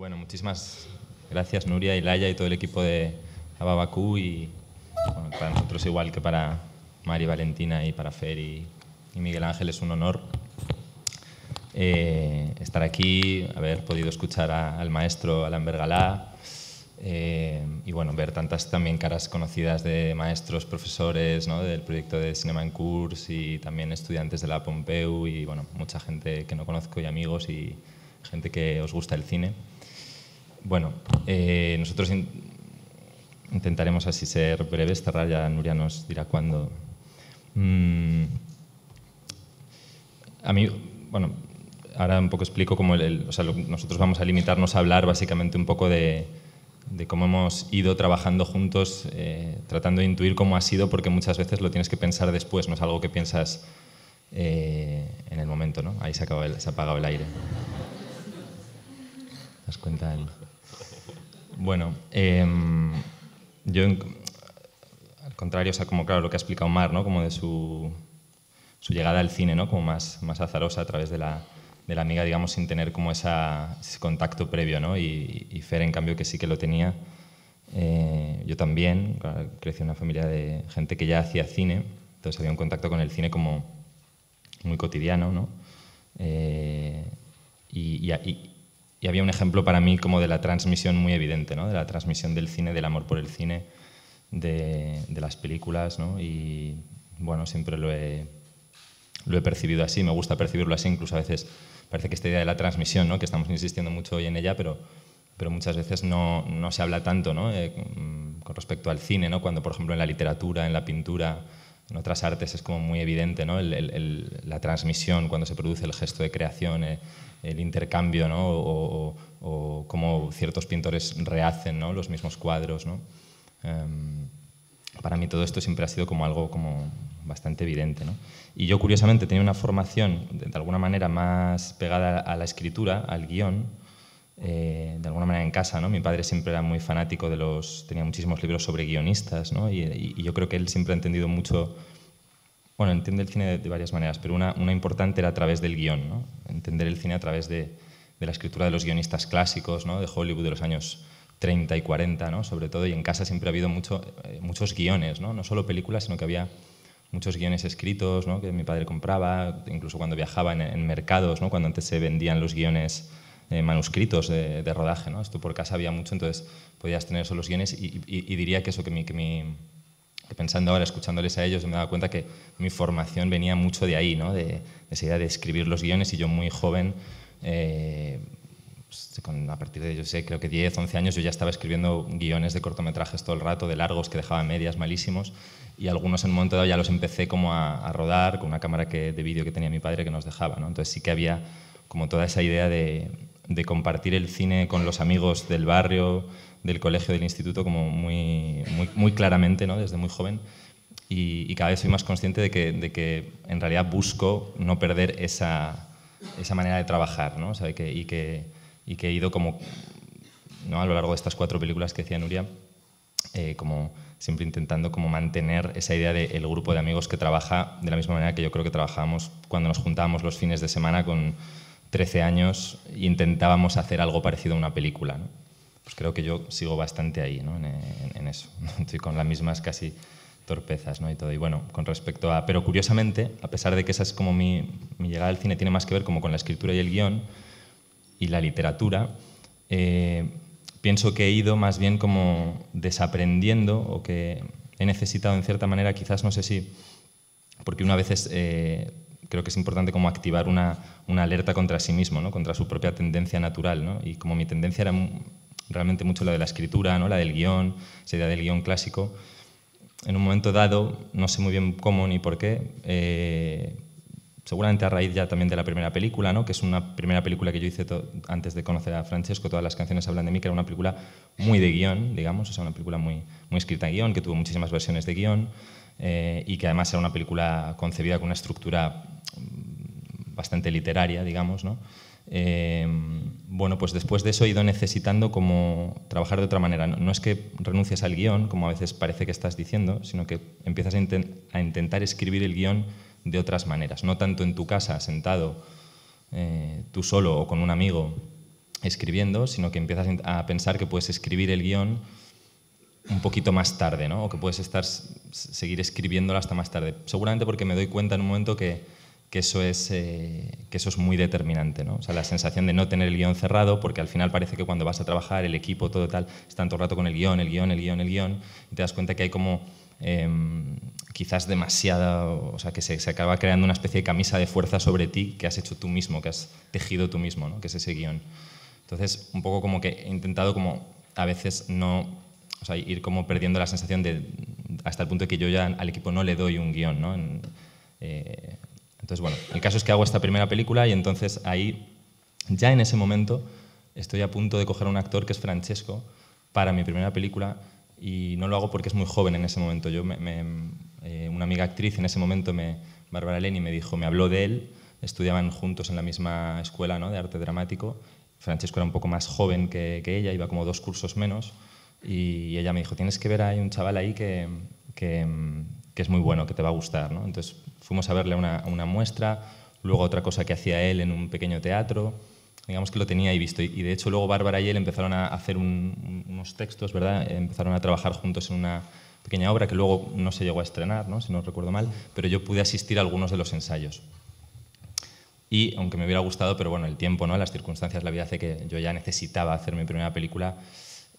Bueno, muchísimas gracias Nuria y Laya y todo el equipo de Ababacú y bueno, para nosotros igual que para Mari Valentina y para Fer y Miguel Ángel es un honor estar aquí, haber podido escuchar al maestro Alan Bergalá y bueno, ver tantas también caras conocidas de maestros, profesores, ¿no? Del proyecto de Cinema en Curs y también estudiantes de la Pompeu y bueno, mucha gente que no conozco y amigos y gente que os gusta el cine. Bueno, nosotros intentaremos así ser breves, cerrar, ya Nuria nos dirá cuándo. A mí, bueno, ahora un poco explico cómo nosotros vamos a limitarnos a hablar básicamente un poco de cómo hemos ido trabajando juntos, tratando de intuir cómo ha sido, porque muchas veces lo tienes que pensar después, no es algo que piensas en el momento, ¿no? Ahí se ha apagado el aire. ¿Te das cuenta? Bueno, yo al contrario, o sea, como claro, lo que ha explicado Mar, ¿no? Como de su llegada al cine, ¿no? Como más azarosa a través de la amiga, digamos, sin tener como ese contacto previo, ¿no? Y Fer, en cambio, que sí que lo tenía. Yo también, claro, crecí en una familia de gente que ya hacía cine, entonces había un contacto con el cine como muy cotidiano, ¿no? Y había un ejemplo para mí como de la transmisión muy evidente, ¿no? De la transmisión del cine, del amor por el cine, de las películas, ¿no? Y bueno, siempre lo he percibido así, me gusta percibirlo así, incluso a veces parece que esta idea de la transmisión, ¿no? Que estamos insistiendo mucho hoy en ella, pero muchas veces no se habla tanto, ¿no? Con respecto al cine, ¿no? Cuando, por ejemplo, en la literatura, en la pintura, en otras artes es como muy evidente, ¿no? La transmisión, cuando se produce el gesto de creación, el intercambio, ¿no? O cómo ciertos pintores rehacen, ¿no? Los mismos cuadros, ¿no? Para mí todo esto siempre ha sido como algo como bastante evidente, ¿no? Y yo curiosamente tenía una formación de alguna manera más pegada a la escritura, al guión, de alguna manera en casa, ¿no? Mi padre siempre era muy fanático tenía muchísimos libros sobre guionistas, ¿no? Y yo creo que él siempre ha entendido mucho, bueno, entiende el cine de varias maneras, pero una importante era a través del guión, ¿no? Entender el cine a través de la escritura de los guionistas clásicos, ¿no? De Hollywood de los años 30 y 40, ¿no? Sobre todo, y en casa siempre ha habido muchos guiones, ¿no? No solo películas, sino que había muchos guiones escritos, ¿no? Que mi padre compraba, incluso cuando viajaba en mercados, ¿no? Cuando antes se vendían los guiones manuscritos de rodaje, ¿no? Esto por casa había mucho, entonces podías tener esos guiones y diría que eso que pensando ahora, escuchándoles a ellos, me daba cuenta que mi formación venía mucho de ahí, ¿no? De esa idea de escribir los guiones y yo muy joven, a partir de, yo sé, creo que 10, 11 años yo ya estaba escribiendo guiones de cortometrajes todo el rato, de largos que dejaba medias, malísimos, y algunos en un momento dado ya los empecé como a rodar con una cámara de vídeo que tenía mi padre que nos dejaba, ¿no? Entonces sí que había como toda esa idea de compartir el cine con los amigos del barrio, del colegio, del instituto, como muy, muy, muy claramente, ¿no? Desde muy joven. Y cada vez soy más consciente de que en realidad busco no perder esa manera de trabajar, ¿no? O sea, que he ido como, ¿no? A lo largo de estas 4 películas que decía Nuria, como siempre intentando como mantener esa idea del grupo de amigos que trabaja de la misma manera que yo creo que trabajábamos cuando nos juntábamos los fines de semana con 13 años e intentábamos hacer algo parecido a una película, ¿no? Pues creo que yo sigo bastante ahí, ¿no? En eso, ¿no? Estoy con las mismas casi torpezas, ¿no? Y todo. Y bueno, con respecto a... Pero curiosamente, a pesar de que esa es como mi llegada al cine, tiene más que ver como con la escritura y el guión y la literatura, pienso que he ido más bien como desaprendiendo o que he necesitado en cierta manera, quizás, no sé si... Porque una vez creo que es importante como activar una alerta contra sí mismo, ¿no? Contra su propia tendencia natural, ¿no? Y como mi tendencia era realmente mucho la de la escritura, ¿no? La del guión, esa idea del guión clásico, en un momento dado, no sé muy bien cómo ni por qué, seguramente a raíz ya también de la primera película, ¿no? Que es una primera película que yo hice antes de conocer a Francesco, Todas las canciones hablan de mí, que era una película muy de guión, digamos, o sea, una película muy, muy escrita en guión, que tuvo muchísimas versiones de guión y que además era una película concebida con una estructura bastante literaria, digamos, ¿no? Bueno, pues después de eso he ido necesitando como trabajar de otra manera. No es que renuncies al guión, como a veces parece que estás diciendo, sino que empiezas a intentar escribir el guión de otras maneras, no tanto en tu casa, sentado, tú solo o con un amigo, escribiendo, sino que empiezas a pensar que puedes escribir el guión un poquito más tarde, ¿no? O que puedes seguir escribiéndolo hasta más tarde. Seguramente porque me doy cuenta en un momento que eso es muy determinante, ¿no? O sea, la sensación de no tener el guión cerrado, porque al final parece que cuando vas a trabajar, el equipo, todo tal, están todo el rato con el guión, el guión, el guión, el guión, y te das cuenta que hay como quizás demasiada, o sea, que se acaba creando una especie de camisa de fuerza sobre ti que has hecho tú mismo, que has tejido tú mismo, ¿no? Que es ese guión. Entonces, un poco como que he intentado como a veces no... O sea, ir como perdiendo la sensación de, hasta el punto de que yo ya al equipo no le doy un guión, ¿no? Entonces, bueno, el caso es que hago esta primera película y entonces ahí, ya en ese momento, estoy a punto de coger a un actor que es Francesco para mi primera película y no lo hago porque es muy joven en ese momento. Yo una amiga actriz en ese momento, Bárbara Leni, me habló de él, estudiaban juntos en la misma escuela, ¿no? De arte dramático. Francesco era un poco más joven que ella, iba como 2 cursos menos. Y ella me dijo, tienes que ver, hay un chaval ahí que es muy bueno, que te va a gustar, ¿no? Entonces fuimos a verle una muestra, luego otra cosa que hacía él en un pequeño teatro, digamos que lo tenía ahí visto. Y de hecho luego Bárbara y él empezaron a hacer unos textos, ¿verdad? Empezaron a trabajar juntos en una pequeña obra que luego no se llegó a estrenar, ¿no? Si no recuerdo mal, pero yo pude asistir a algunos de los ensayos. Y aunque me hubiera gustado, pero bueno, el tiempo, ¿no? Las circunstancias, la vida hace que yo ya necesitaba hacer mi primera película.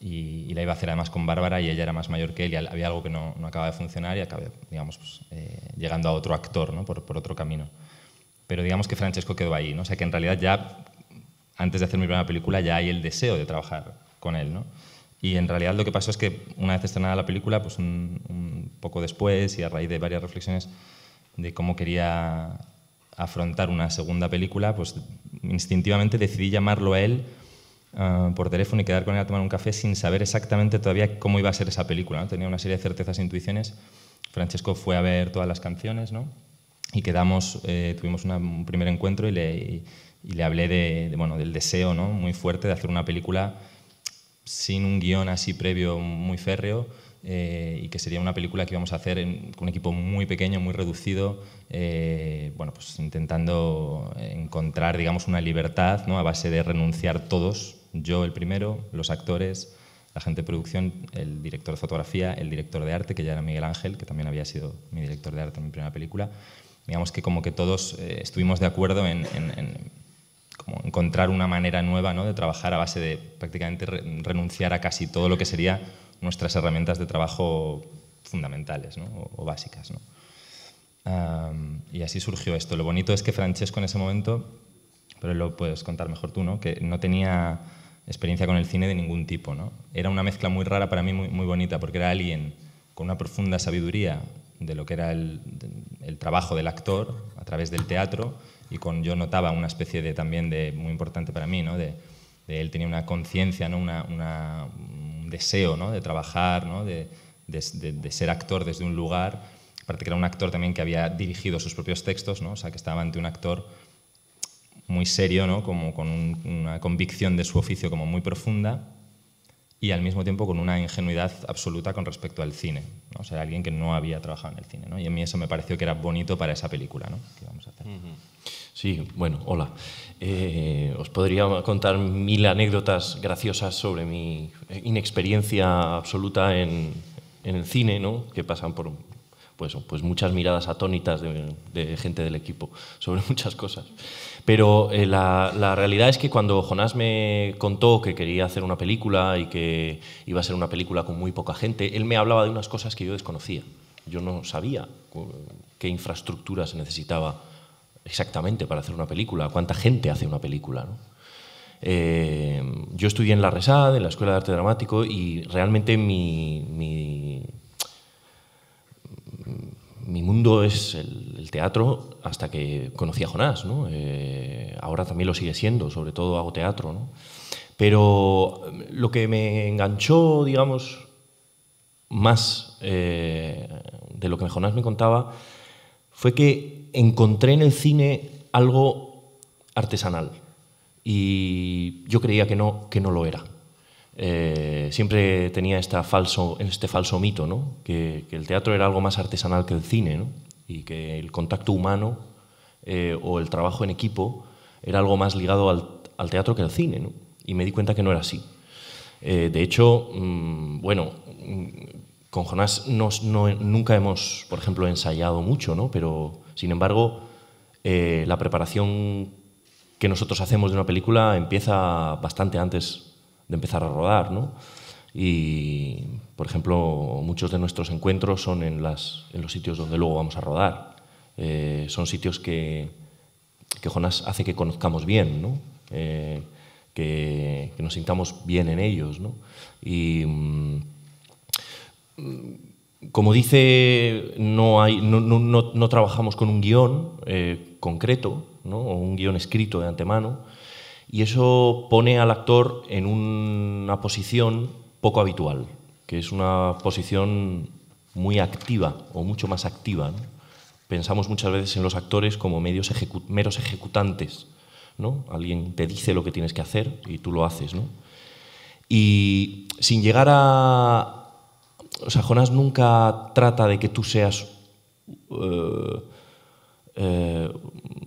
Y la iba a hacer además con Bárbara y ella era más mayor que él y había algo que no acababa de funcionar y acabé, digamos, llegando a otro actor, ¿no? por otro camino. Pero digamos que Francesco quedó ahí, ¿no? O sea que en realidad ya, antes de hacer mi primera película, ya hay el deseo de trabajar con él, ¿no? Y en realidad lo que pasó es que una vez estrenada la película, pues un poco después y a raíz de varias reflexiones de cómo quería afrontar una segunda película, pues instintivamente decidí llamarlo a él por teléfono y quedar con él a tomar un café sin saber exactamente todavía cómo iba a ser esa película, ¿no? Tenía una serie de certezas e intuiciones. Francesco fue a ver todas las canciones, ¿no? Y quedamos, tuvimos un primer encuentro y le hablé bueno, del deseo, ¿no? Muy fuerte de hacer una película sin un guión así previo muy férreo y que sería una película que íbamos a hacer con un equipo muy pequeño, muy reducido, bueno, pues intentando encontrar, digamos, una libertad, ¿no? A base de renunciar todos. Yo el primero, los actores, la gente de producción, el director de fotografía, el director de arte, que ya era Miguel Ángel, que también había sido mi director de arte en mi primera película. Digamos que como que todos estuvimos de acuerdo en como encontrar una manera nueva, ¿no? De trabajar a base de prácticamente renunciar a casi todo lo que sería nuestras herramientas de trabajo fundamentales, ¿no? o básicas, ¿no? Y así surgió esto. Lo bonito es que Francesco en ese momento, pero lo puedes contar mejor tú, ¿no? Que no tenía experiencia con el cine de ningún tipo, ¿no? Era una mezcla muy rara para mí, muy, muy bonita, porque era alguien con una profunda sabiduría de lo que era el trabajo del actor a través del teatro y yo notaba una especie de también muy importante para mí, ¿no? De él tenía una conciencia, ¿no? Un deseo, ¿no? De trabajar, ¿no? De ser actor desde un lugar, aparte que era un actor también que había dirigido sus propios textos, ¿no? O sea, que estaba ante un actor muy serio, ¿no? Como con una convicción de su oficio como muy profunda y al mismo tiempo con una ingenuidad absoluta con respecto al cine, ¿no? O sea, alguien que no había trabajado en el cine, ¿no? Y a mí eso me pareció que era bonito para esa película, ¿no? Que vamos a hacer. Sí, bueno, hola. Os podría contar 1000 anécdotas graciosas sobre mi inexperiencia absoluta en el cine, ¿no? Que pasan por pues muchas miradas atónitas de gente del equipo sobre muchas cosas. Pero la realidad es que cuando Jonás me contó que quería hacer una película y que iba a ser una película con muy poca gente, él me hablaba de unas cosas que yo desconocía. Yo no sabía qué infraestructura se necesitaba exactamente para hacer una película, cuánta gente hace una película, ¿no? Yo estudié en la RESAD, en la Escuela de Arte Dramático, y realmente mi mundo es el teatro hasta que conocí a Jonás, ¿no? Ahora también lo sigue siendo, sobre todo hago teatro, ¿no? Pero lo que me enganchó, digamos, más de lo que Jonás me contaba fue que encontré en el cine algo artesanal y yo creía que no lo era. Siempre tenía este falso mito, ¿no? que el teatro era algo más artesanal que el cine, ¿no? Y que el contacto humano o el trabajo en equipo era algo más ligado al teatro que al cine, ¿no? Y me di cuenta que no era así. De hecho, bueno, con Jonás nunca hemos, por ejemplo, ensayado mucho, ¿no? Pero, sin embargo, la preparación que nosotros hacemos de una película empieza bastante antes de empezar a rodar, ¿no? Y, por ejemplo, muchos de nuestros encuentros son en los sitios donde luego vamos a rodar. Son sitios que Jonás hace que conozcamos bien, ¿no? Que nos sintamos bien en ellos, ¿no? Y, como dice, no trabajamos con un guión concreto, ¿no? O un guión escrito de antemano, y eso pone al actor en una posición poco habitual, que es una posición muy activa o mucho más activa, ¿no? Pensamos muchas veces en los actores como meros ejecutantes, ¿no? Alguien te dice lo que tienes que hacer y tú lo haces, ¿no? Y sin llegar a... O sea, Jonás nunca trata de que tú seas...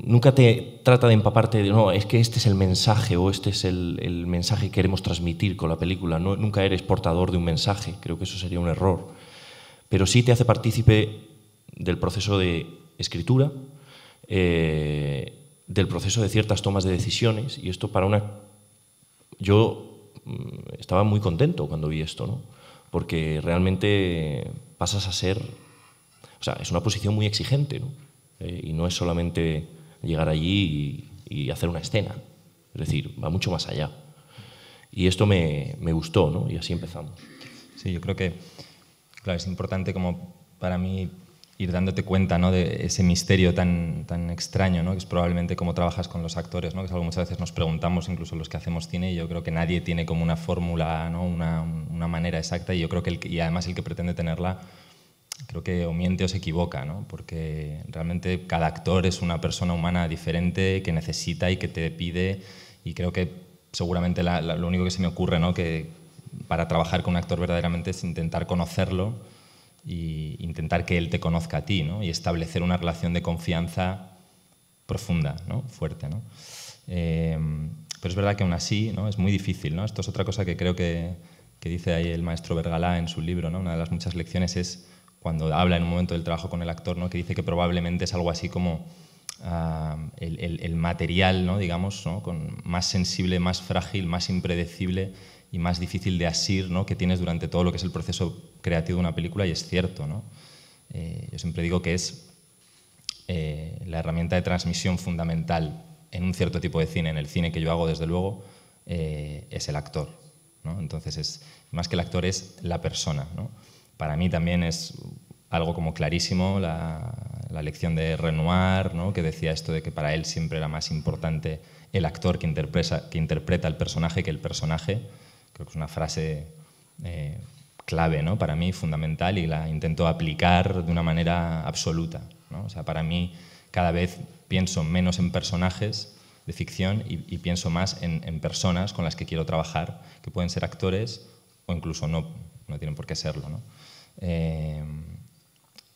nunca te trata de empaparte de, no, es que este es el mensaje o este es el mensaje que queremos transmitir con la película. No, nunca eres portador de un mensaje, creo que eso sería un error. Pero sí te hace partícipe del proceso de escritura, del proceso de ciertas tomas de decisiones, y esto para una... Yo estaba muy contento cuando vi esto, ¿no? Porque realmente pasas a ser... O sea, es una posición muy exigente, ¿no? Y no es solamente llegar allí y hacer una escena. Es decir, va mucho más allá. Y esto me gustó, ¿no? Y así empezamos. Sí, yo creo que, claro, es importante como para mí ir dándote cuenta, ¿no?, de ese misterio tan extraño, ¿no?, que es probablemente cómo trabajas con los actores, ¿no?, que es algo que muchas veces nos preguntamos, incluso los que hacemos cine, y yo creo que nadie tiene como una fórmula, ¿no?, una manera exacta, y yo creo que y además el que pretende tenerla, creo que o miente o se equivoca, ¿no?, porque realmente cada actor es una persona humana diferente que necesita y que te pide, y creo que seguramente lo único que se me ocurre, ¿no?, que para trabajar con un actor verdaderamente es intentar conocerlo e intentar que él te conozca a ti, ¿no?, y establecer una relación de confianza profunda, ¿no?, fuerte, ¿no? Pero es verdad que aún así, ¿no?, es muy difícil, ¿no? Esto es otra cosa que creo que dice ahí el maestro Bergalá en su libro, ¿no? Una de las muchas lecciones es cuando habla en un momento del trabajo con el actor, ¿no?, que dice que probablemente es algo así como el material, ¿no?, digamos, ¿no?, más sensible, más frágil, más impredecible y más difícil de asir, ¿no?, que tienes durante todo lo que es el proceso creativo de una película, y es cierto, ¿no? Yo siempre digo que es la herramienta de transmisión fundamental en un cierto tipo de cine, en el cine que yo hago desde luego, es el actor, ¿no? Entonces, más que el actor es la persona, ¿no? Para mí también es algo como clarísimo la lección de Renoir, ¿no?, que decía esto de que para él siempre era más importante el actor que interpreta el personaje que el personaje. Creo que es una frase clave, ¿no?, para mí, fundamental, y la intento aplicar de una manera absoluta, ¿no? O sea, para mí cada vez pienso menos en personajes de ficción y pienso más en personas con las que quiero trabajar, que pueden ser actores o incluso no tienen por qué serlo, ¿no?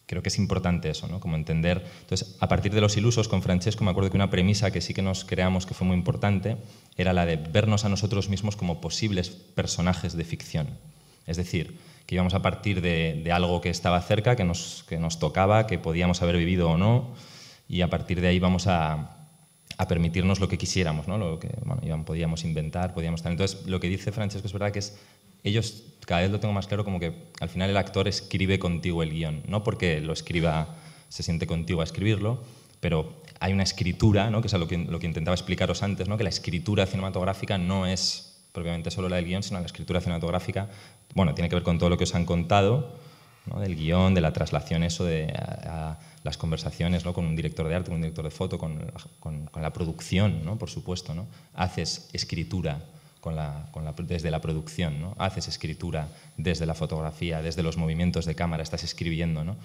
Creo que es importante eso, ¿no?, como entender. Entonces, a partir de Los Ilusos, con Francesco, me acuerdo que una premisa que sí que nos creamos que fue muy importante era la de vernos a nosotros mismos como posibles personajes de ficción. Es decir, que íbamos a partir de algo que estaba cerca, que nos tocaba, que podíamos haber vivido o no, y a partir de ahí vamos a permitirnos lo que quisiéramos, ¿no?, lo que, bueno, podíamos inventar, podíamos estar. Entonces, lo que dice Francesco es verdad que es... Ellos, cada vez lo tengo más claro, como que al final el actor escribe contigo el guión, no porque lo escriba, se siente contigo a escribirlo, pero hay una escritura, ¿no?, que es lo que intentaba explicaros antes, ¿no?, que la escritura cinematográfica no es propiamente solo la del guión, sino la escritura cinematográfica, bueno, tiene que ver con todo lo que os han contado, ¿no?, del guión, de la traslación, eso de a las conversaciones, ¿no?, con un director de arte, con un director de foto, con la producción, ¿no?, por supuesto, ¿no? Haces escritura desde la producción, ¿no? Haces escritura desde la fotografía, desde los movimientos de cámara, estás escribiendo, ¿no?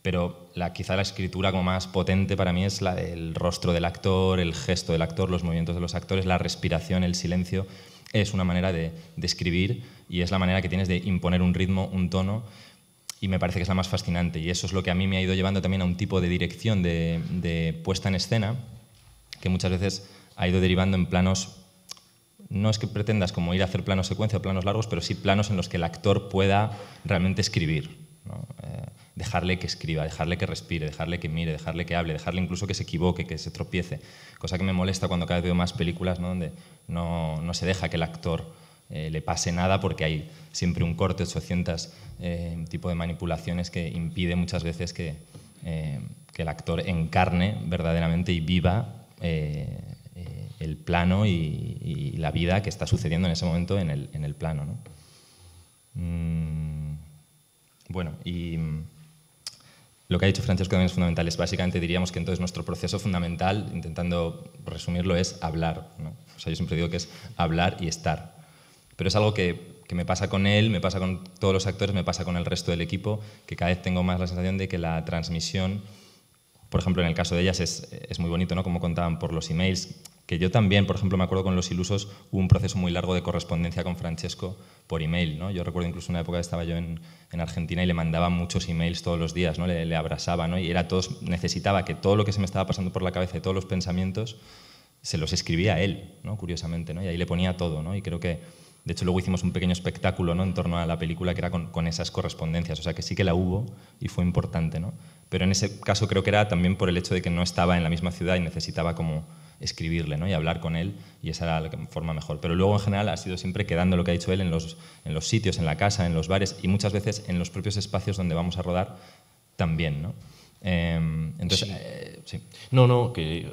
Pero quizá la escritura como más potente para mí es la del rostro del actor, el gesto del actor, los movimientos de los actores, la respiración, el silencio. Es una manera de escribir, y es la manera que tienes de imponer un ritmo, un tono, y me parece que es la más fascinante, y eso es lo que a mí me ha ido llevando también a un tipo de dirección de puesta en escena que muchas veces ha ido derivando en planos no es que pretendas como ir a hacer planos secuencia o planos largos, pero sí planos en los que el actor pueda realmente escribir, ¿no? Dejarle que escriba, dejarle que respire, dejarle que mire, dejarle que hable, dejarle incluso que se equivoque, que se tropiece. Cosa que me molesta cuando cada vez veo más películas, ¿no? Donde no se deja que el actor le pase nada, porque hay siempre un corte, 800 tipo de manipulaciones que impide muchas veces que el actor encarne verdaderamente y viva el plano y la vida que está sucediendo en ese momento en el plano, ¿no? Bueno, y lo que ha dicho Francesco también es fundamental. Es básicamente, diríamos que entonces nuestro proceso fundamental, intentando resumirlo, es hablar, ¿no? O sea, yo siempre digo que es hablar y estar. Pero es algo que me pasa con él, me pasa con todos los actores, me pasa con el resto del equipo, que cada vez tengo más la sensación de que la transmisión, por ejemplo, en el caso de ellas es muy bonito, ¿no? Como contaban por los emails, que yo también, por ejemplo, me acuerdo con Los Ilusos, hubo un proceso muy largo de correspondencia con Francesco por email, ¿no? Yo recuerdo incluso una época que estaba yo en Argentina y le mandaba muchos emails todos los días, ¿no? Le abrazaba, ¿no? Y era necesitaba que todo lo que se me estaba pasando por la cabeza, todos los pensamientos, se los escribía a él, ¿no? Curiosamente, ¿no? Y ahí le ponía todo, ¿no? Y creo que, de hecho, luego hicimos un pequeño espectáculo, ¿no? En torno a la película que era con esas correspondencias, o sea que sí que la hubo y fue importante, ¿no? Pero en ese caso creo que era también por el hecho de que no estaba en la misma ciudad y necesitaba como escribirle, ¿no? Y hablar con él, y esa era la forma mejor. Pero luego en general ha sido siempre quedando lo que ha dicho él en los sitios, en la casa, en los bares y muchas veces en los propios espacios donde vamos a rodar también, ¿no? Entonces, sí. Sí. No, que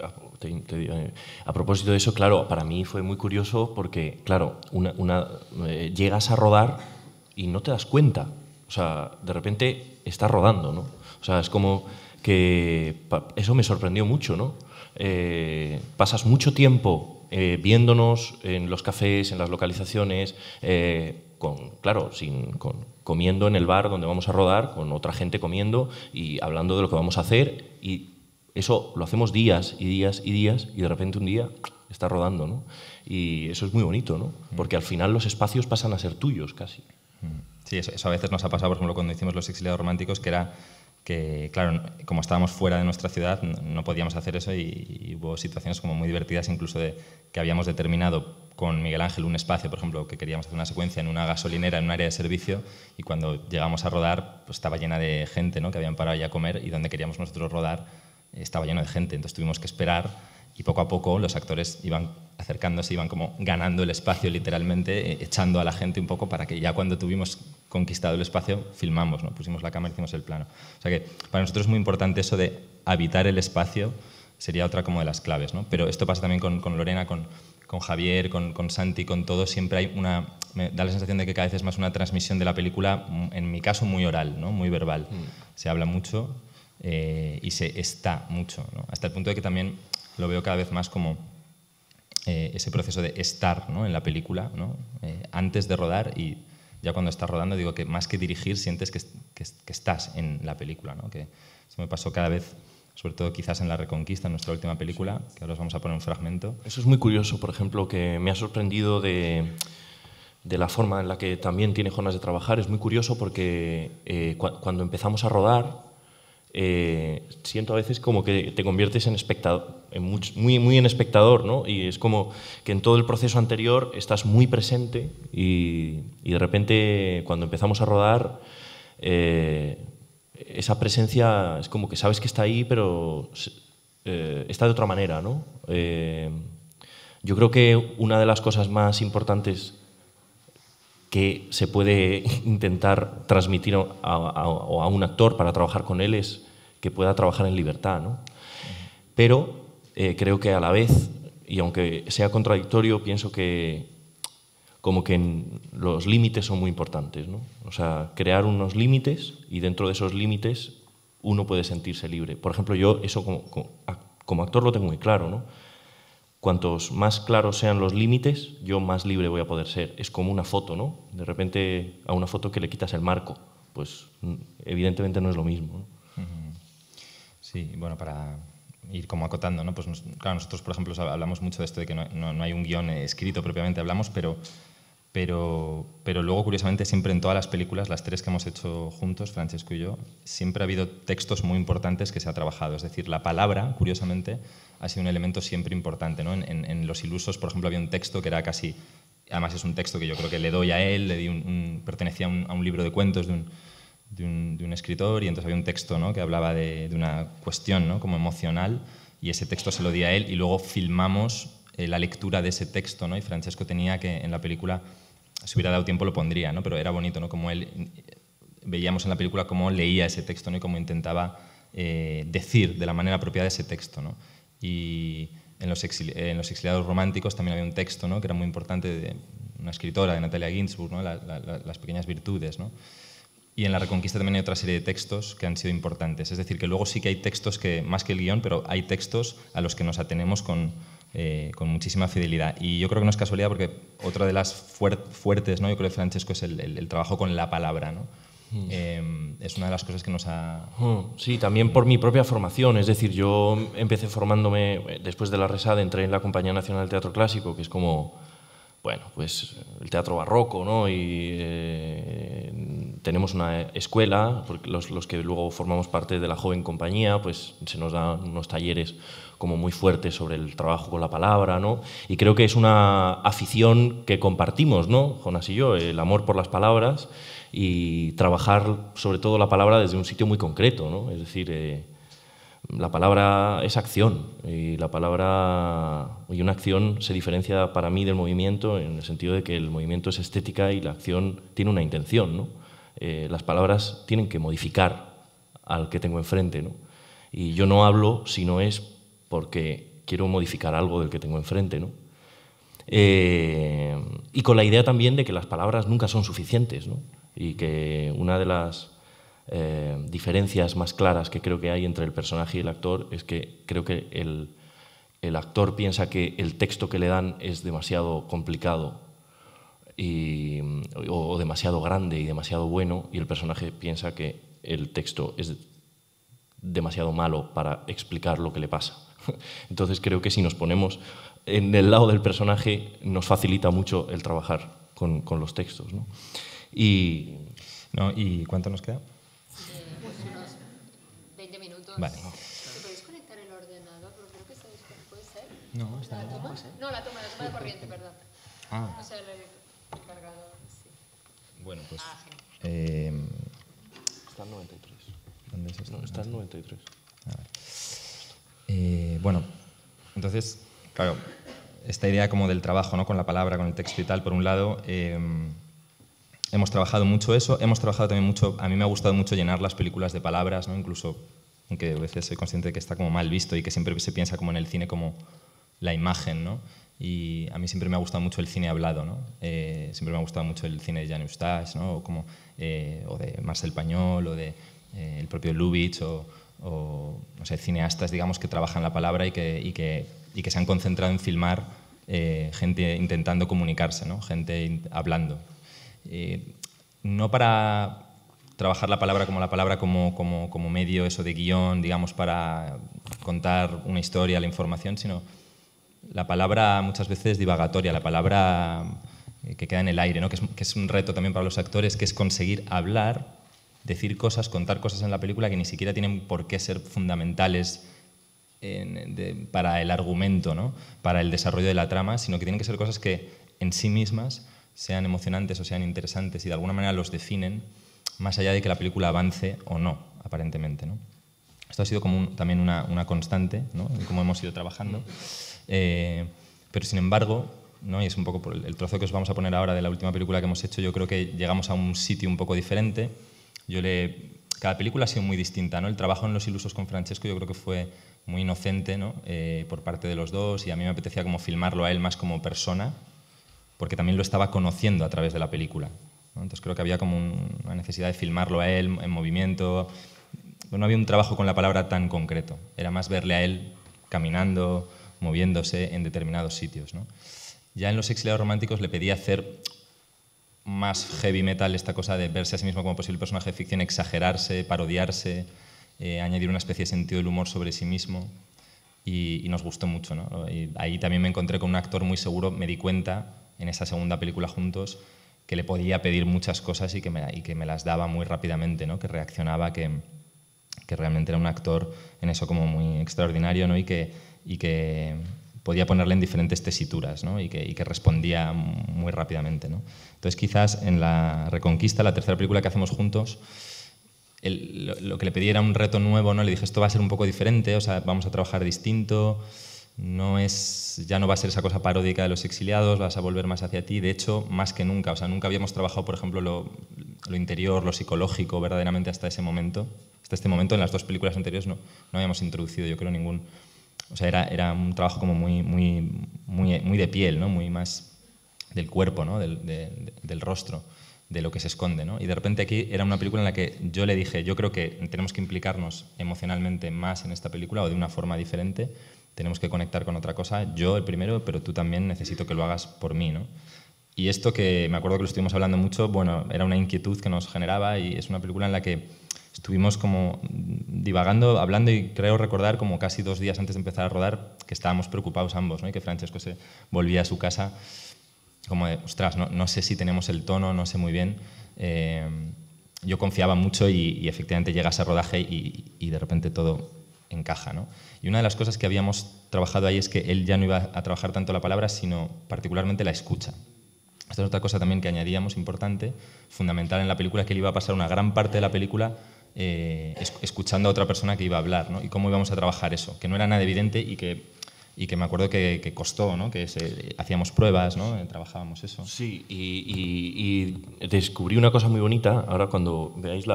a propósito de eso, claro, para mí fue muy curioso porque, claro, llegas a rodar y no te das cuenta. O sea, de repente estás rodando, ¿no? O sea, es como que eso me sorprendió mucho, ¿no? Pasas mucho tiempo viéndonos en los cafés, en las localizaciones, comiendo en el bar donde vamos a rodar, con otra gente comiendo y hablando de lo que vamos a hacer, y eso lo hacemos días y días y días, y de repente un día está rodando, ¿no? Y eso es muy bonito, ¿no? Porque al final los espacios pasan a ser tuyos casi. Sí, eso a veces nos ha pasado, por ejemplo, cuando hicimos Los Exiliados Románticos, que era que, claro, como estábamos fuera de nuestra ciudad, no podíamos hacer eso, y hubo situaciones como muy divertidas, incluso de que habíamos determinado con Miguel Ángel un espacio, por ejemplo, que queríamos hacer una secuencia en una gasolinera, en un área de servicio, y cuando llegamos a rodar, pues estaba llena de gente, ¿no? Que habían parado ya a comer, y donde queríamos nosotros rodar estaba lleno de gente, entonces tuvimos que esperar, y poco a poco los actores iban acercándose, iban como ganando el espacio literalmente, echando a la gente un poco para que ya cuando tuvimos conquistado el espacio, filmamos, ¿no? Pusimos la cámara, hicimos el plano. O sea que para nosotros es muy importante eso de habitar el espacio, sería otra como de las claves, ¿no? Pero esto pasa también con Lorena, con Javier, con Santi, con todos. Siempre hay me da la sensación de que cada vez es más una transmisión de la película, en mi caso muy oral, ¿no? Muy verbal. Se habla mucho y se está mucho, ¿no? Hasta el punto de que también lo veo cada vez más como ese proceso de estar, ¿no? En la película, ¿no? Antes de rodar y ya cuando estás rodando, digo que más que dirigir sientes que estás en la película, ¿no? Que eso me pasó cada vez, sobre todo quizás en La Reconquista, en nuestra última película, que ahora os vamos a poner un fragmento. Eso es muy curioso, por ejemplo, que me ha sorprendido de la forma en la que también tiene Jonas de trabajar. Es muy curioso porque cuando empezamos a rodar, siento a veces como que te conviertes en espectador, muy en espectador, ¿no? Y es como que en todo el proceso anterior estás muy presente y de repente cuando empezamos a rodar esa presencia es como que sabes que está ahí, pero está de otra manera, ¿no? Yo creo que una de las cosas más importantes que se puede intentar transmitir a un actor para trabajar con él es que pueda trabajar en libertad, ¿no? Pero creo que a la vez, y aunque sea contradictorio, pienso que como que los límites son muy importantes, ¿no? O sea, crear unos límites y dentro de esos límites uno puede sentirse libre. Por ejemplo, yo eso como actor lo tengo muy claro, ¿no? Cuantos más claros sean los límites, yo más libre voy a poder ser. Es como una foto, ¿no? De repente a una foto que le quitas el marco, pues evidentemente no es lo mismo, ¿no? Sí, bueno, para ir como acotando, ¿no? Pues claro, nosotros, por ejemplo, hablamos mucho de esto de que no hay un guión escrito propiamente, hablamos, pero Pero luego, curiosamente, siempre en todas las películas, las tres que hemos hecho juntos, Francesco y yo, siempre ha habido textos muy importantes que se ha trabajado. Es decir, la palabra, curiosamente, ha sido un elemento siempre importante, ¿no? En Los Ilusos, por ejemplo, había un texto que era casi... Además, es un texto que yo creo que le doy a él, pertenecía a un libro de cuentos de un escritor, y entonces había un texto, ¿no?, que hablaba de una cuestión, ¿no?, como emocional, y ese texto se lo di a él, y luego filmamos la lectura de ese texto, ¿no? Y Francesco tenía que, en la película, si hubiera dado tiempo lo pondría, ¿no? Pero era bonito, ¿no?, como él, veíamos en la película cómo leía ese texto, ¿no?, y cómo intentaba decir de la manera apropiada ese texto, ¿no? Y en los Exiliados Románticos también había un texto, ¿no?, que era muy importante, de una escritora, de Natalia Ginsburg, ¿no?, las pequeñas virtudes, ¿no? Y en La Reconquista también hay otra serie de textos que han sido importantes. Es decir, que luego sí que hay textos que, más que el guión, pero hay textos a los que nos atenemos con muchísima fidelidad. Y yo creo que no es casualidad, porque otra de las fuertes, ¿no?, yo creo que Francesco, es el trabajo con la palabra, ¿no? Es una de las cosas que nos ha... Sí, también por mi propia formación. Es decir, yo empecé formándome, después de la RESAD, entré en la Compañía Nacional de Teatro Clásico, que es como... Bueno, pues el teatro barroco, ¿no? Y tenemos una escuela, porque los que luego formamos parte de la joven compañía, pues se nos dan unos talleres como muy fuertes sobre el trabajo con la palabra, ¿no? Y creo que es una afición que compartimos, ¿no?, Jonas y yo, el amor por las palabras y trabajar sobre todo la palabra desde un sitio muy concreto, ¿no? Es decir, la palabra es acción, y la palabra y una acción se diferencia para mí del movimiento, en el sentido de que el movimiento es estética y la acción tiene una intención, ¿no? Las palabras tienen que modificar al que tengo enfrente, ¿no? Y yo no hablo si no es porque quiero modificar algo del que tengo enfrente, ¿no? Y con la idea también de que las palabras nunca son suficientes, ¿no? Y que una de las diferencias más claras que creo que hay entre el personaje y el actor es que creo que el actor piensa que el texto que le dan es demasiado complicado o demasiado grande y demasiado bueno, y el personaje piensa que el texto es demasiado malo para explicar lo que le pasa. Entonces creo que si nos ponemos en el lado del personaje nos facilita mucho el trabajar con los textos, ¿no? ¿Y cuánto nos queda? Pues unos 20 minutos. Vale. ¿Se podéis conectar el ordenador? Porque creo que se puede ser. No, está bien. No, la toma de corriente, perdón. Ah. O sea, el cargador, sí. Bueno, pues... está en 93. ¿Dónde es esto? No, está en 93. A ver. Bueno, entonces, claro, esta idea como del trabajo, ¿no?, con la palabra, con el texto y tal, por un lado... hemos trabajado mucho eso, hemos trabajado también mucho, a mí me ha gustado mucho llenar las películas de palabras, ¿no?, incluso, aunque a veces soy consciente de que está como mal visto y que siempre se piensa como en el cine como la imagen, ¿no? Y a mí siempre me ha gustado mucho el cine hablado, ¿no? Siempre me ha gustado mucho el cine de Jan Eustache, ¿no?, o de Marcel Pagnol, o de el propio Lubitsch, o no sé, cineastas, digamos, que trabajan la palabra y que se han concentrado en filmar gente intentando comunicarse, ¿no?, gente hablando. No para trabajar la palabra como medio eso de guión, digamos, para contar una historia, la información, sino la palabra muchas veces divagatoria, la palabra que queda en el aire, ¿no?, que es un reto también para los actores, que es conseguir hablar, decir cosas, contar cosas en la película que ni siquiera tienen por qué ser fundamentales para el argumento, ¿no?, para el desarrollo de la trama, sino que tienen que ser cosas que en sí mismas sean emocionantes o sean interesantes y de alguna manera los definen, más allá de que la película avance o no, aparentemente, ¿no? Esto ha sido como también una constante, ¿no?, en cómo hemos ido trabajando. Pero sin embargo, ¿no?, y es un poco por el trozo que os vamos a poner ahora de la última película que hemos hecho, yo creo que llegamos a un sitio un poco diferente. Cada película ha sido muy distinta, ¿no? El trabajo en Los Ilusos con Francesco yo creo que fue muy inocente, ¿no?, por parte de los dos, y a mí me apetecía como filmarlo a él más como persona, porque también lo estaba conociendo a través de la película, ¿no? Entonces creo que había como una necesidad de filmarlo a él en movimiento. No había un trabajo con la palabra tan concreto, era más verle a él caminando, moviéndose en determinados sitios, ¿no? Ya en Los Exiliados Románticos le pedí hacer más heavy metal esta cosa de verse a sí mismo como posible personaje de ficción, exagerarse, parodiarse, añadir una especie de sentido del humor sobre sí mismo, y nos gustó mucho, ¿no? Y ahí también me encontré con un actor muy seguro, me di cuenta en esa segunda película juntos, que le podía pedir muchas cosas y que me las daba muy rápidamente, ¿no? Que reaccionaba, que realmente era un actor en eso como muy extraordinario, ¿no? Y que podía ponerle en diferentes tesituras, ¿no? y que respondía muy rápidamente, ¿no? Entonces quizás en La Reconquista, la tercera película que hacemos juntos, lo que le pedí era un reto nuevo, ¿no? Le dije, esto va a ser un poco diferente, o sea, vamos a trabajar distinto, ya no va a ser esa cosa paródica de Los Exiliados, vas a volver más hacia ti, de hecho, más que nunca, o sea, nunca habíamos trabajado, por ejemplo, lo interior, lo psicológico, verdaderamente hasta ese momento, en las dos películas anteriores no habíamos introducido, yo creo, ningún... O sea, era un trabajo como muy de piel, ¿no? Muy más del cuerpo, ¿no? Del rostro, de lo que se esconde, ¿no? Y de repente aquí era una película en la que yo le dije, yo creo que tenemos que implicarnos emocionalmente más en esta película o de una forma diferente, tenemos que conectar con otra cosa, yo el primero, pero tú también, necesito que lo hagas por mí, ¿no? Y esto que me acuerdo que lo estuvimos hablando mucho, bueno, era una inquietud que nos generaba y es una película en la que estuvimos como divagando, hablando y creo recordar como casi 2 días antes de empezar a rodar que estábamos preocupados ambos, ¿no? Y que Francesco se volvía a su casa como de, ostras, no sé si tenemos el tono, no sé muy bien. Yo confiaba mucho y efectivamente llega ese rodaje y de repente todo encaja, ¿no? Y una de las cosas que habíamos trabajado ahí es que él ya no iba a trabajar tanto la palabra, sino particularmente la escucha. Esta es otra cosa también que añadíamos importante, fundamental en la película, que él iba a pasar una gran parte de la película escuchando a otra persona que iba a hablar, ¿no? Y cómo íbamos a trabajar eso, que no era nada evidente y que me acuerdo que costó, ¿no? Que hacíamos pruebas, ¿no? Trabajábamos eso. Sí, y descubrí una cosa muy bonita, ahora cuando veáis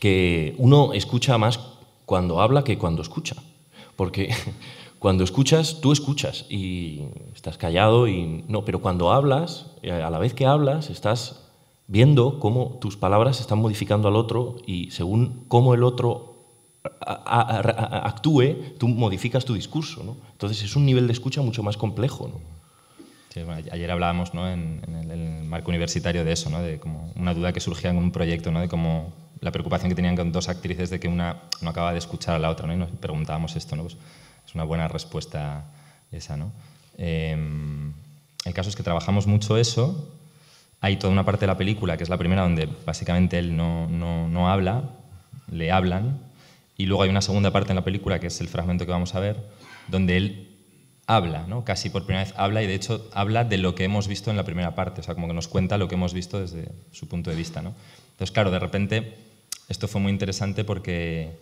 que uno escucha más cuando habla que cuando escucha, porque cuando escuchas, tú escuchas y estás callado y no, pero cuando hablas, a la vez que hablas, estás viendo cómo tus palabras están modificando al otro y según cómo el otro actúe, tú modificas tu discurso, ¿no? Entonces es un nivel de escucha mucho más complejo, ¿no? Sí, bueno, ayer hablábamos, ¿no? en el marco universitario de eso, ¿no? De como una duda que surgía en un proyecto, ¿no? De cómo la preocupación que tenían con dos actrices de que una no acababa de escuchar a la otra, ¿no? Y nos preguntábamos esto, ¿no? Pues es una buena respuesta esa, ¿no? El caso es que trabajamos mucho eso. Hay toda una parte de la película, que es la primera, donde básicamente él no habla, le hablan. Y luego hay una segunda parte en la película, que es el fragmento que vamos a ver, donde él habla, ¿no? Casi por primera vez habla, y de hecho habla de lo que hemos visto en la primera parte. O sea, como que nos cuenta lo que hemos visto desde su punto de vista, ¿no? Entonces, claro, de repente, esto fue muy interesante porque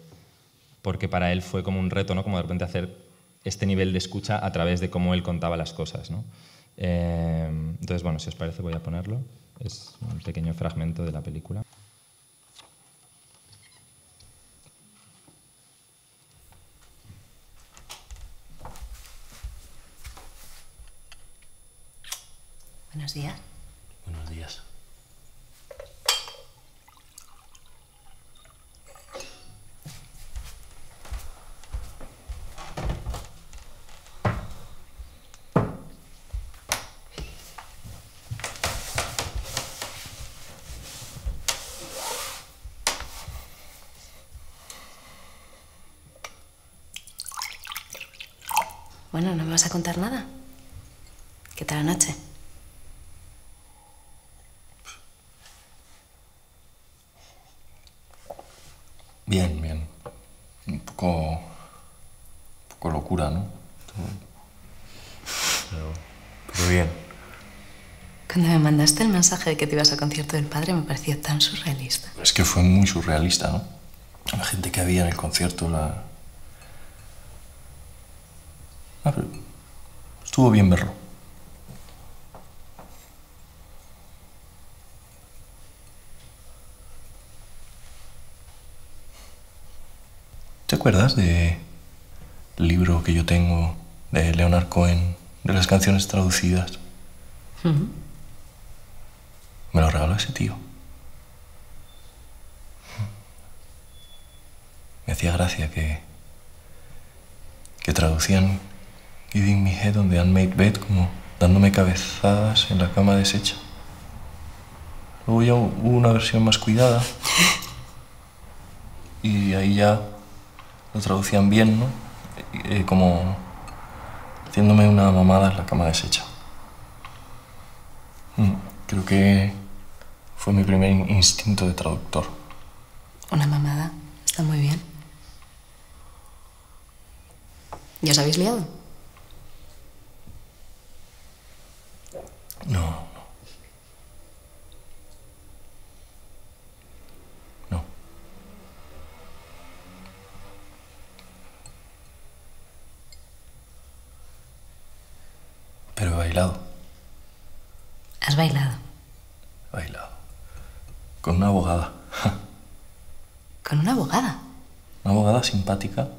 para él fue como un reto, ¿no? Como de repente hacer este nivel de escucha a través de cómo él contaba las cosas, ¿no? Entonces, bueno, si os parece voy a ponerlo. Es un pequeño fragmento de la película. Buenos días. Buenos días. Bueno, ¿no me vas a contar nada? ¿Qué tal anoche? Bien, bien. Un poco locura, ¿no? Pero bien. Cuando me mandaste el mensaje de que te ibas al concierto del padre me pareció tan surrealista. Es que fue muy surrealista, ¿no? La gente que había en el concierto, pero estuvo bien verlo. ¿Te acuerdas del libro que yo tengo de Leonard Cohen, de las canciones traducidas? Uh-huh. Me lo regaló ese tío. Me hacía gracia que traducían Giving me head on the unmade bed, como dándome cabezadas en la cama deshecha. Luego ya hubo una versión más cuidada y ahí ya lo traducían bien, ¿no? Como haciéndome una mamada en la cama deshecha. Creo que fue mi primer instinto de traductor. Una mamada. Está muy bien. ¿Ya os habéis liado? No. Pero he bailado. ¿Has bailado? He bailado. Con una abogada. ¿Con una abogada? Una abogada simpática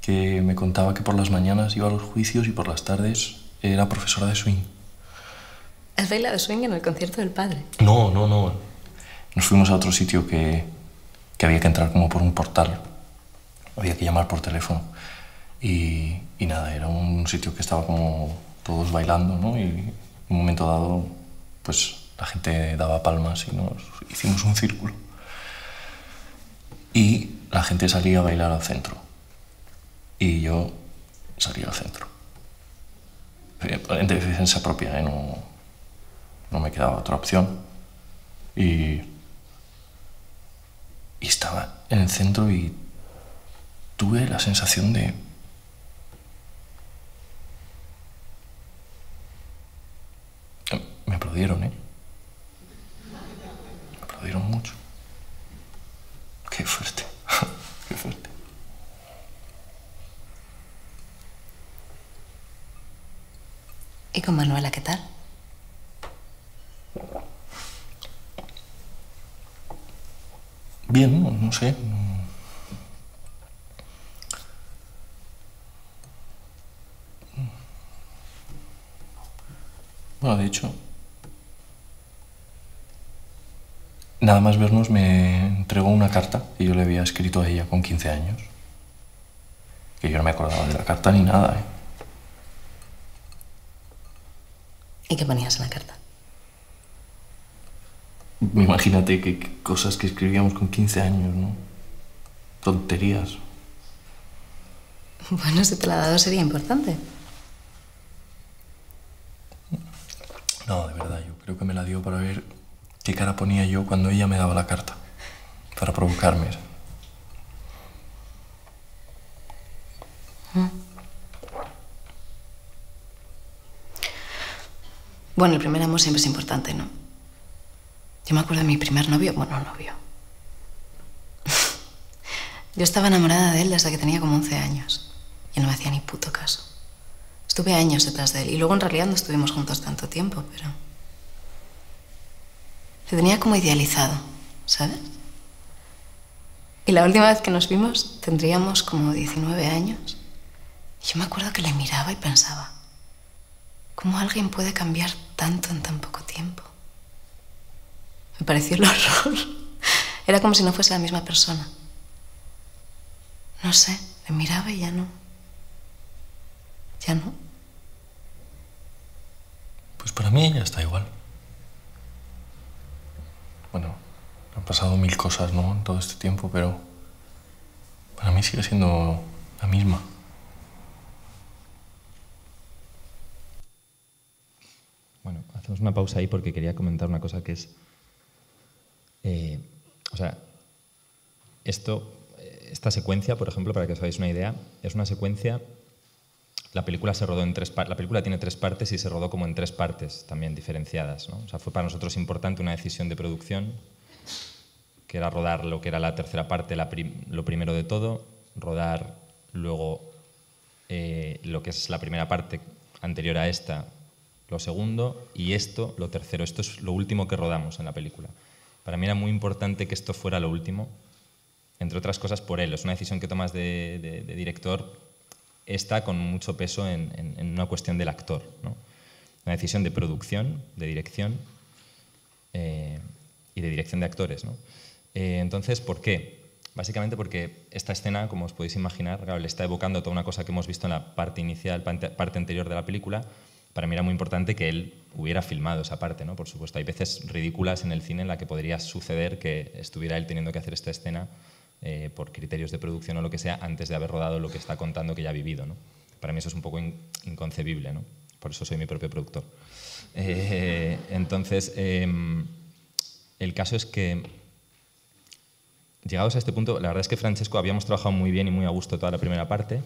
que me contaba que por las mañanas iba a los juicios y por las tardes era profesora de swing. ¿Has bailado swing en el concierto del padre? No, no, no. Nos fuimos a otro sitio que había que entrar como por un portal. Había que llamar por teléfono. Y nada, era un sitio que estaba como... todos bailando, ¿no? Y en un momento dado, pues la gente daba palmas y nos hicimos un círculo. Y la gente salía a bailar al centro. Y yo salía al centro. En defensa propia, ¿eh? No me quedaba otra opción. Y estaba en el centro y tuve la sensación de... Me aplaudieron, ¿eh? Me aplaudieron mucho. Qué fuerte. Qué fuerte. ¿Y con Manuela qué tal? Bien, no sé. Bueno, de hecho... nada más vernos me entregó una carta que yo le había escrito a ella con 15 años. Que yo no me acordaba de la carta ni nada, ¿eh? ¿Y qué ponías en la carta? Imagínate qué cosas que escribíamos con 15 años, ¿no? Tonterías. Bueno, si te la ha dado sería importante. No, de verdad, yo creo que me la dio para ver qué cara ponía yo cuando ella me daba la carta, para provocarme. Bueno, el primer amor siempre es importante, ¿no? Yo me acuerdo de mi primer novio, bueno, novio. Yo estaba enamorada de él desde que tenía como 11 años y no me hacía ni puto caso. Estuve años detrás de él y luego en realidad no estuvimos juntos tanto tiempo, pero... lo tenía como idealizado, ¿sabes? Y la última vez que nos vimos tendríamos como 19 años. Y yo me acuerdo que le miraba y pensaba, ¿cómo alguien puede cambiar tanto en tan poco tiempo? Me pareció el horror. Era como si no fuese la misma persona. No sé, le miraba y ya no. ¿Ya no? Pues para mí ya está igual. Bueno, han pasado mil cosas, ¿no? En todo este tiempo, pero para mí sigue siendo la misma. Bueno, hacemos una pausa ahí porque quería comentar una cosa que es... o sea, esta secuencia, por ejemplo, para que os hagáis una idea, es una secuencia... La película se rodó en tres partes. La película tiene tres partes y se rodó como en tres partes también diferenciadas, ¿no? O sea, fue para nosotros importante una decisión de producción, que era rodar lo que era la tercera parte, lo primero de todo, rodar luego lo que es la primera parte anterior a esta, lo segundo, y esto, lo tercero. Esto es lo último que rodamos en la película. Para mí era muy importante que esto fuera lo último, entre otras cosas por él. Es una decisión que tomas de director. Está con mucho peso en una cuestión del actor, ¿no? Una decisión de producción, de dirección y de dirección de actores, ¿no? Entonces, ¿por qué? Básicamente porque esta escena, como os podéis imaginar, claro, le está evocando toda una cosa que hemos visto en la parte inicial, parte anterior de la película. Para mí era muy importante que él hubiera filmado esa parte, ¿no? Por supuesto, hay veces ridículas en el cine en la que podría suceder que estuviera él teniendo que hacer esta escena por criterios de producción o lo que sea, antes de haber rodado lo que está contando que ya ha vivido, ¿no? Para mí eso es un poco inconcebible, ¿no? Por eso soy mi propio productor. Entonces, el caso es que, llegados a este punto, la verdad es que Francesco habíamos trabajado muy bien y muy a gusto toda la primera parte,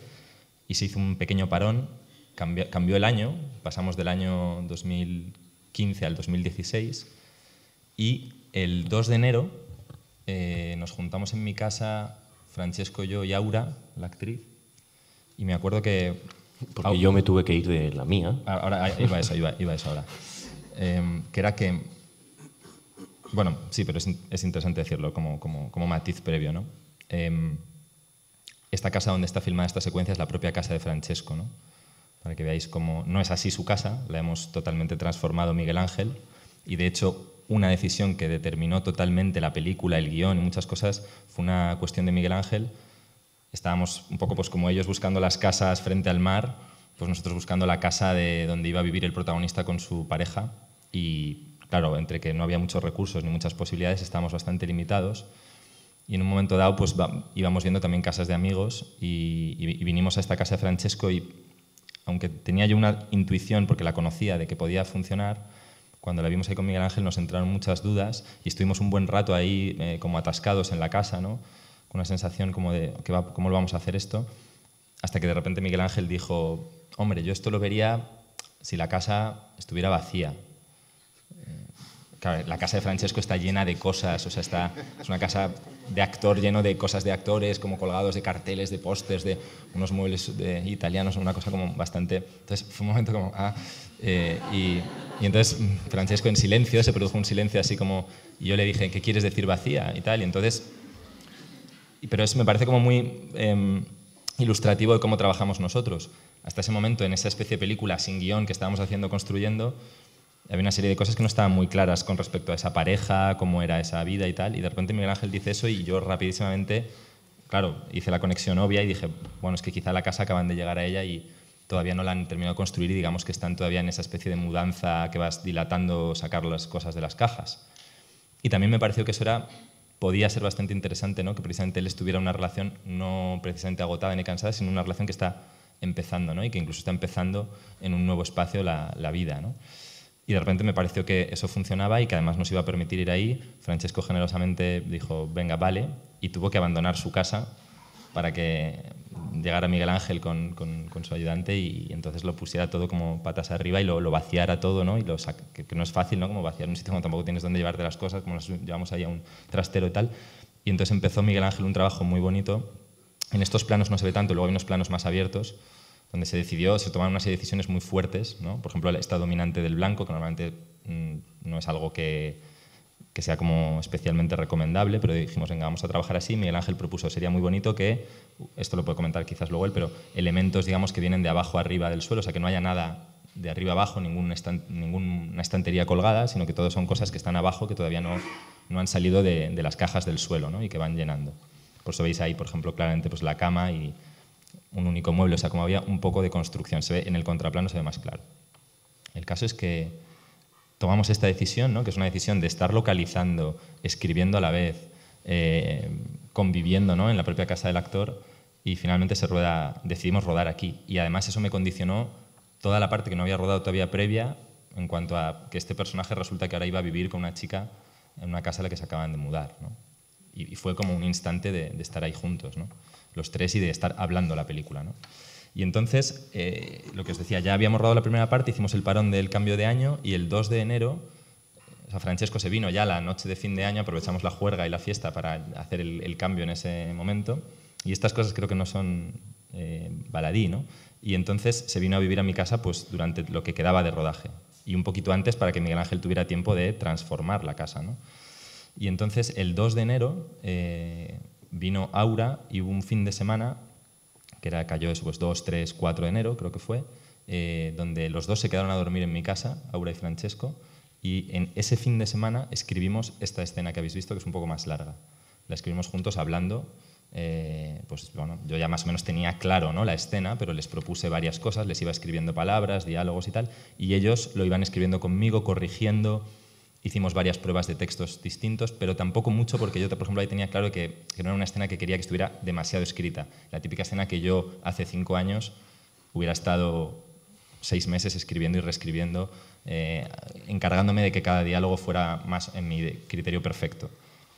y se hizo un pequeño parón, cambió el año, pasamos del año 2015 al 2016, y el 2 de enero nos juntamos en mi casa, Francesco, yo y Aura, la actriz, y me acuerdo que... Porque Aura, yo me tuve que ir de la mía. Ahora, iba a eso ahora. Que era que... Bueno, sí, pero es interesante decirlo como matiz previo, ¿no? Esta casa donde está filmada esta secuencia es la propia casa de Francesco, ¿no? Para que veáis cómo no es así su casa, la hemos totalmente transformado Miguel Ángel, y de hecho una decisión que determinó totalmente la película, el guión y muchas cosas fue una cuestión de Miguel Ángel. Estábamos un poco pues como ellos buscando las casas frente al mar, pues nosotros buscando la casa de donde iba a vivir el protagonista con su pareja, y claro, entre que no había muchos recursos ni muchas posibilidades, estábamos bastante limitados, y en un momento dado pues íbamos viendo también casas de amigos y vinimos a esta casa de Francesco, y aunque tenía yo una intuición porque la conocía de que podía funcionar, cuando la vimos ahí con Miguel Ángel nos entraron muchas dudas y estuvimos un buen rato ahí como atascados en la casa, ¿no? Con una sensación como de ¿cómo lo vamos a hacer esto? Hasta que de repente Miguel Ángel dijo, hombre, yo esto lo vería si la casa estuviera vacía. Claro, la casa de Francesco está llena de cosas, o sea, es una casa de actor lleno de cosas de actores, como colgados de carteles, de pósters, de unos muebles italianos, una cosa como bastante... Entonces fue un momento como... y entonces Francesco en silencio, se produjo un silencio así como... Y yo le dije, ¿qué quieres decir vacía? Y tal, y entonces... Pero eso me parece como muy ilustrativo de cómo trabajamos nosotros. Hasta ese momento, en esa especie de película sin guión que estábamos haciendo, construyendo... Había una serie de cosas que no estaban muy claras con respecto a esa pareja, cómo era esa vida y tal. Y de repente Miguel Ángel dice eso y yo rapidísimamente, claro, hice la conexión obvia y dije, bueno, es que quizá la casa acaban de llegar a ella y todavía no la han terminado de construir y digamos que están todavía en esa especie de mudanza que vas dilatando, sacar las cosas de las cajas. Y también me pareció que eso podía ser bastante interesante, ¿no? Que precisamente él estuviera en una relación no precisamente agotada ni cansada, sino una relación que está empezando, ¿no? Y que incluso está empezando en un nuevo espacio la vida, ¿no? Y de repente me pareció que eso funcionaba y que además nos iba a permitir ir ahí. Francesco generosamente dijo, venga, vale, y tuvo que abandonar su casa para que llegara Miguel Ángel con su ayudante y entonces lo pusiera todo como patas arriba y lo vaciara todo, ¿no? Y que no es fácil, ¿no? Como vaciar un sitio cuando tampoco tienes dónde llevarte las cosas, como las llevamos ahí a un trastero y tal. Y entonces empezó Miguel Ángel un trabajo muy bonito. En estos planos no se ve tanto, luego hay unos planos más abiertos, donde se tomaron una serie de decisiones muy fuertes, ¿no? Por ejemplo, esta dominante del blanco, que normalmente no es algo que sea como especialmente recomendable, pero dijimos, venga, vamos a trabajar así. Miguel Ángel propuso, sería muy bonito que, esto lo puede comentar quizás luego él, pero elementos, digamos, que vienen de abajo arriba del suelo, o sea, que no haya nada de arriba abajo, ninguna estantería colgada, sino que todo son cosas que están abajo, que todavía no han salido de las cajas del suelo, ¿no? Y que van llenando. Por eso veis ahí, por ejemplo, claramente pues, la cama y un único mueble, o sea, como había un poco de construcción. Se ve, en el contraplano se ve más claro. El caso es que tomamos esta decisión, ¿no? Que es una decisión de estar localizando, escribiendo a la vez, conviviendo, ¿no? En la propia casa del actor, y finalmente decidimos rodar aquí. Y además eso me condicionó toda la parte que no había rodado todavía previa, en cuanto a que este personaje resulta que ahora iba a vivir con una chica en una casa a la que se acaban de mudar, ¿no? Y fue como un instante de estar ahí juntos, ¿no? Los tres, y de estar hablando la película, ¿no? Y entonces, lo que os decía, ya habíamos rodado la primera parte, hicimos el parón del cambio de año y el 2 de enero, o sea, Francesco se vino ya la noche de fin de año, aprovechamos la juerga y la fiesta para hacer el cambio en ese momento, y estas cosas creo que no son baladí, ¿no? Y entonces se vino a vivir a mi casa pues, durante lo que quedaba de rodaje, y un poquito antes para que Miguel Ángel tuviera tiempo de transformar la casa, ¿no? Y entonces el 2 de enero... vino Aura y hubo un fin de semana, que cayó eso, pues 2, 3, 4 de enero, creo que fue, donde los dos se quedaron a dormir en mi casa, Aura y Francesco, y en ese fin de semana escribimos esta escena que habéis visto, que es un poco más larga. La escribimos juntos hablando, pues bueno, yo ya más o menos tenía claro, ¿no?, la escena, pero les propuse varias cosas, les iba escribiendo palabras, diálogos y tal, y ellos lo iban escribiendo conmigo, corrigiendo. Hicimos varias pruebas de textos distintos, pero tampoco mucho, porque yo, por ejemplo, ahí tenía claro que no era una escena que quería que estuviera demasiado escrita. La típica escena que yo, hace 5 años, hubiera estado 6 meses escribiendo y reescribiendo, encargándome de que cada diálogo fuera más en mi criterio perfecto.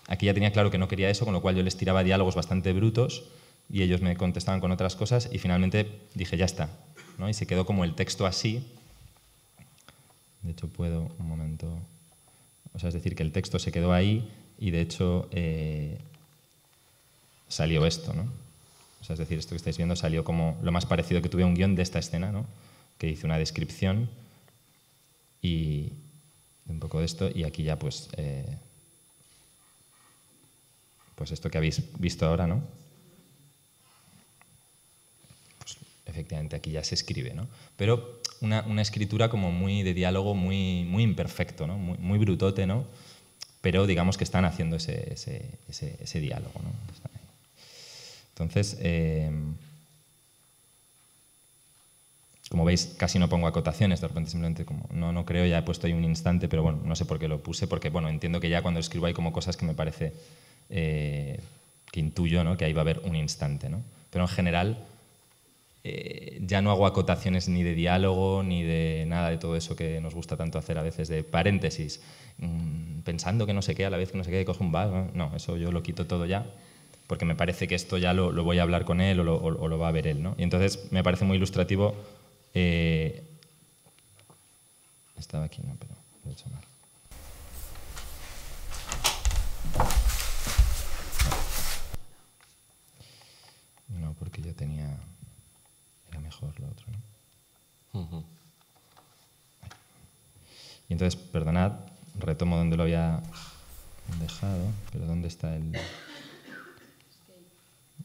Aquí ya tenía claro que no quería eso, con lo cual yo les tiraba diálogos bastante brutos y ellos me contestaban con otras cosas y finalmente dije, ya está, ¿no? Y se quedó como el texto así. De hecho, puedo, un momento... O sea, es decir, que el texto se quedó ahí y de hecho salió esto, ¿no? O sea, es decir, esto que estáis viendo salió como lo más parecido que tuve a un guión de esta escena, ¿no? Que hice una descripción y un poco de esto y aquí ya pues... pues esto que habéis visto ahora, ¿no? Pues efectivamente aquí ya se escribe, ¿no? Pero una escritura como muy de diálogo, muy imperfecto, ¿no? Muy brutote, ¿no? Pero digamos que están haciendo ese diálogo, ¿no? Entonces, como veis, casi no pongo acotaciones, de repente simplemente como no creo, ya he puesto ahí un instante, pero bueno, no sé por qué lo puse, porque bueno, entiendo que ya cuando escribo hay como cosas que me parece... que intuyo, ¿no? Que ahí va a haber un instante, ¿no? Pero en general ya no hago acotaciones ni de diálogo ni de nada de todo eso que nos gusta tanto hacer a veces, de paréntesis, pensando que no sé qué, a la vez que no sé qué, cojo un vas, no, eso yo lo quito todo ya, porque me parece que esto ya lo voy a hablar con él o lo va a ver él, ¿no? Y entonces me parece muy ilustrativo... Estaba aquí, no, pero lo he hecho mal. No, porque yo tenía... Era mejor lo otro, ¿no? Uh-huh. Y entonces, perdonad, retomo donde lo había dejado, pero ¿dónde está el...?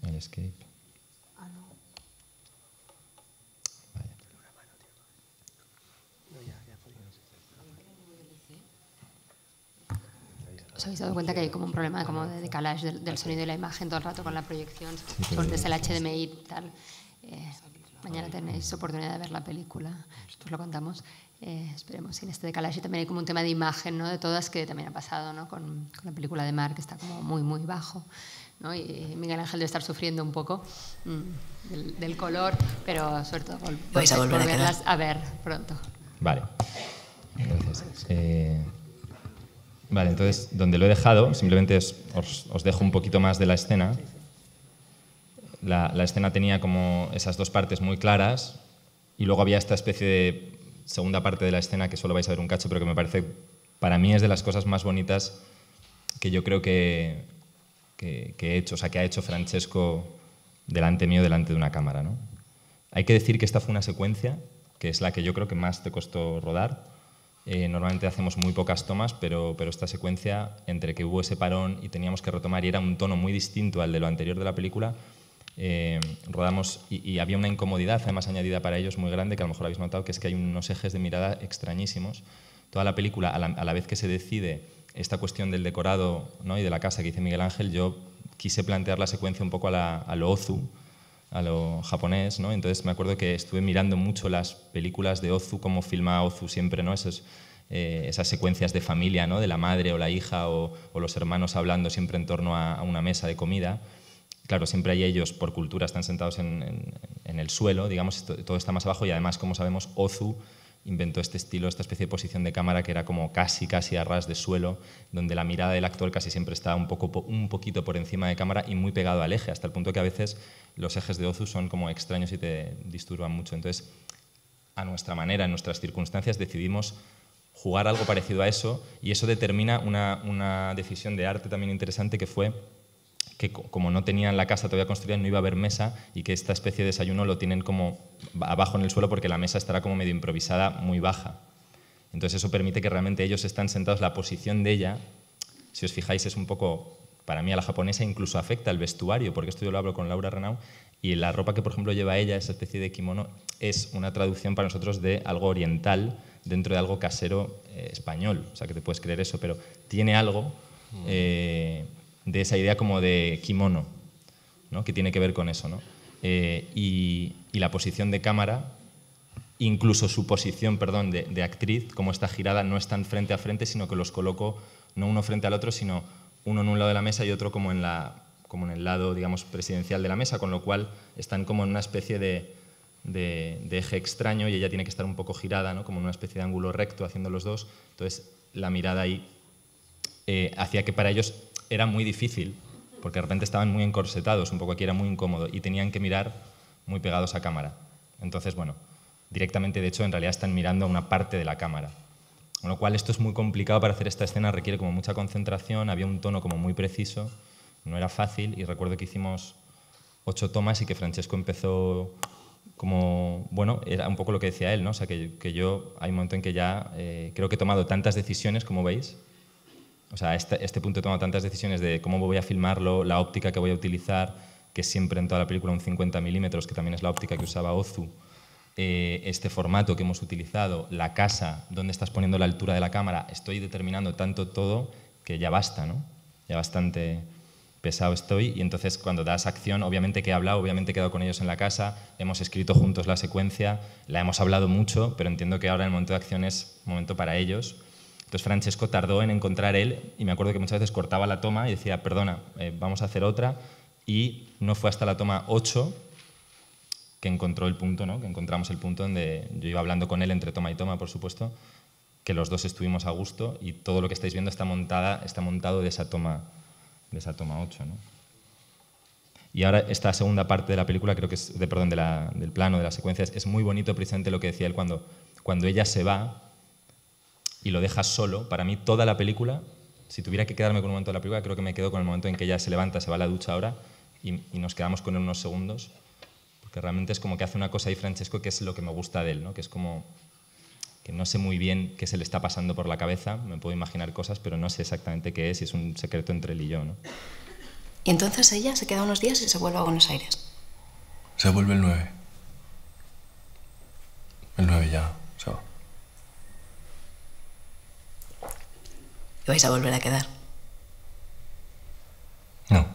El escape. Ah, no. Vaya. ¿Os habéis dado cuenta que hay como un problema como de decalage del sonido y la imagen todo el rato con la proyección? Sí, desde el HDMI y tal. Mañana tenéis oportunidad de ver la película, os lo contamos. Esperemos que en este decalage también hay como un tema de imagen, ¿no? De todas, que también ha pasado, ¿no? Con la película de Mar, que está como muy bajo, ¿no? Y Miguel Ángel debe estar sufriendo un poco del color, pero sobre todo vais a volverlas a ver pronto. Vale. Entonces... Vale, entonces, donde lo he dejado, simplemente os dejo un poquito más de la escena. La escena tenía como esas dos partes muy claras y luego había esta especie de segunda parte de la escena que solo vais a ver un cacho, pero que me parece, para mí, es de las cosas más bonitas que yo creo que he hecho, o sea, que ha hecho Francesco delante mío, delante de una cámara, ¿no? Hay que decir que esta fue una secuencia, que es la que yo creo que más te costó rodar. Normalmente hacemos muy pocas tomas, pero esta secuencia, entre que hubo ese parón y teníamos que retomar, y era un tono muy distinto al de lo anterior de la película, rodamos y había una incomodidad, además añadida para ellos, muy grande, que a lo mejor habéis notado, que es que hay unos ejes de mirada extrañísimos. Toda la película, a la vez que se decide esta cuestión del decorado, ¿no? Y de la casa que dice Miguel Ángel, yo quise plantear la secuencia un poco a lo Ozu, a lo japonés, ¿no? Entonces me acuerdo que estuve mirando mucho las películas de Ozu, cómo filma Ozu siempre, ¿no? Esas secuencias de familia, ¿no? De la madre o la hija o los hermanos hablando siempre en torno a una mesa de comida. Claro, siempre hay ellos, por cultura, están sentados en el suelo, digamos, todo está más abajo y además, como sabemos, Ozu inventó este estilo, esta especie de posición de cámara que era como casi a ras de suelo, donde la mirada del actor casi siempre está un poquito por encima de cámara y muy pegado al eje, hasta el punto que a veces los ejes de Ozu son como extraños y te disturban mucho. Entonces, a nuestra manera, en nuestras circunstancias, decidimos jugar algo parecido a eso y eso determina una decisión de arte también interesante, que fue que como no tenían la casa todavía construida, no iba a haber mesa y que esta especie de desayuno lo tienen como abajo en el suelo porque la mesa estará como medio improvisada, muy baja. Entonces eso permite que realmente ellos están sentados, la posición de ella, si os fijáis, es un poco, para mí, a la japonesa, incluso afecta el vestuario, porque esto yo lo hablo con Laura Renau, y la ropa que, por ejemplo, lleva ella, esa especie de kimono, es una traducción para nosotros de algo oriental dentro de algo casero español. O sea, que te puedes creer eso, pero tiene algo... de esa idea como de kimono, ¿no? Que tiene que ver con eso, ¿no? Y la posición de cámara, incluso su posición, perdón, de actriz, como está girada, no están frente a frente, sino que los coloco no uno frente al otro, sino uno en un lado de la mesa y otro como en el lado, digamos, presidencial de la mesa, con lo cual están como en una especie de de eje extraño y ella tiene que estar un poco girada, ¿no? Como en una especie de ángulo recto haciendo los dos. Entonces la mirada ahí hacía que para ellos era muy difícil, porque de repente estaban muy encorsetados, un poco aquí era muy incómodo y tenían que mirar muy pegados a cámara. Entonces, bueno, directamente, de hecho, en realidad están mirando a una parte de la cámara. Con lo cual esto es muy complicado para hacer esta escena, requiere como mucha concentración, había un tono como muy preciso, no era fácil y recuerdo que hicimos 8 tomas y que Francesco empezó como, bueno, era un poco lo que decía él, ¿no? O sea, que yo, hay un momento en que ya creo que he tomado tantas decisiones, como veis, o sea, este punto he tomado tantas decisiones de cómo voy a filmarlo, la óptica que voy a utilizar, que siempre en toda la película un 50 milímetros, que también es la óptica que usaba Ozu, este formato que hemos utilizado, la casa, dónde estás poniendo la altura de la cámara, estoy determinando tanto todo que ya basta, ¿no? Ya bastante pesado estoy y entonces cuando das acción, obviamente que he hablado, obviamente he quedado con ellos en la casa, hemos escrito juntos la secuencia, la hemos hablado mucho, pero entiendo que ahora el momento de acción es momento para ellos. Entonces Francesco tardó en encontrar él y me acuerdo que muchas veces cortaba la toma y decía, perdona, vamos a hacer otra y no fue hasta la toma 8 que encontró el punto, ¿no? Que encontramos el punto donde yo iba hablando con él entre toma y toma, por supuesto, que los dos estuvimos a gusto y todo lo que estáis viendo está montado de esa toma 8, ¿no? Y ahora esta segunda parte de la película, creo que es, del plano, de la secuencia, es muy bonito precisamente lo que decía él cuando ella se va y lo deja solo. Para mí toda la película, si tuviera que quedarme con un momento de la película, creo que me quedo con el momento en que ella se levanta, se va a la ducha ahora y nos quedamos con él unos segundos, porque realmente es como que hace una cosa ahí Francesco que es lo que me gusta de él, ¿no? Que es como que no sé muy bien qué se le está pasando por la cabeza, me puedo imaginar cosas, pero no sé exactamente qué es y es un secreto entre él y yo, ¿no? Y entonces ella se queda unos días y se vuelve a Buenos Aires. Se vuelve el 9. El 9 ya, se va. ¿Y vais a volver a quedar? No.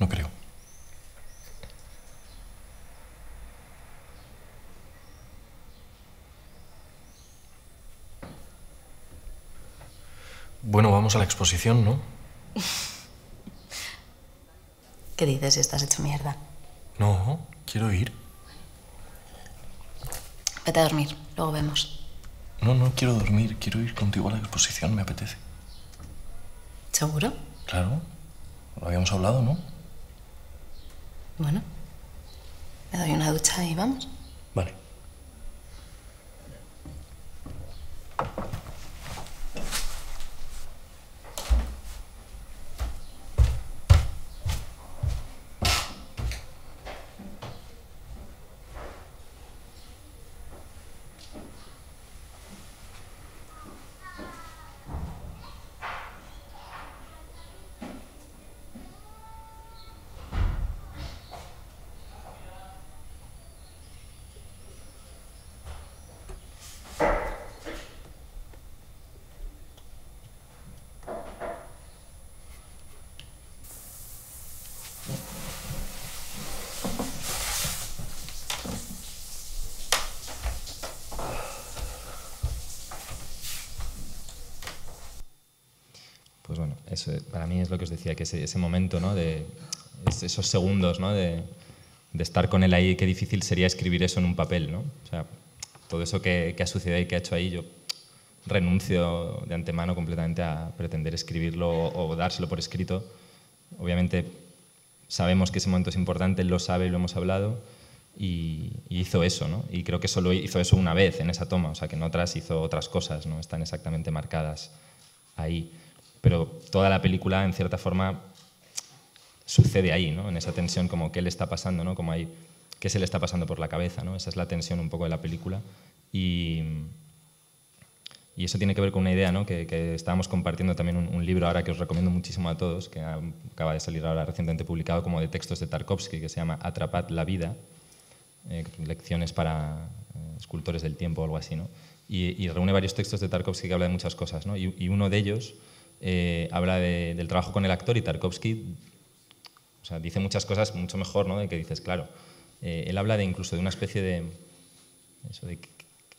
No creo. Bueno, vamos a la exposición, ¿no? ¿Qué dices? Estás hecho mierda. No, quiero ir. Vete a dormir, luego vemos. No, no quiero dormir, quiero ir contigo a la exposición, me apetece. ¿Seguro? Claro, lo habíamos hablado, ¿no? Bueno, me doy una ducha y vamos. Vale. Eso, para mí es lo que os decía, que ese momento, ¿no? De esos segundos, ¿no? de estar con él ahí, qué difícil sería escribir eso en un papel, ¿no? O sea, todo eso que ha sucedido y que ha hecho ahí, yo renuncio de antemano completamente a pretender escribirlo o dárselo por escrito. Obviamente sabemos que ese momento es importante, él lo sabe y lo hemos hablado, y hizo eso, ¿no? Y creo que solo hizo eso una vez en esa toma, o sea, que en otras hizo otras cosas, no están exactamente marcadas ahí. Pero toda la película, en cierta forma, sucede ahí, ¿no? En esa tensión, como qué le está pasando, ¿no? Como ahí, qué se le está pasando por la cabeza, ¿no? Esa es la tensión un poco de la película. Y eso tiene que ver con una idea, ¿no? Que estábamos compartiendo también un libro ahora que os recomiendo muchísimo a todos, que acaba de salir ahora recientemente publicado, como de textos de Tarkovsky, que se llama Atrapad la vida, lecciones para escultores del tiempo o algo así, ¿no? Y reúne varios textos de Tarkovsky que habla de muchas cosas, ¿no? Y uno de ellos... habla del trabajo con el actor y Tarkovsky, o sea, dice muchas cosas mucho mejor, ¿no? De que dices, claro, él habla de incluso de una especie de eso de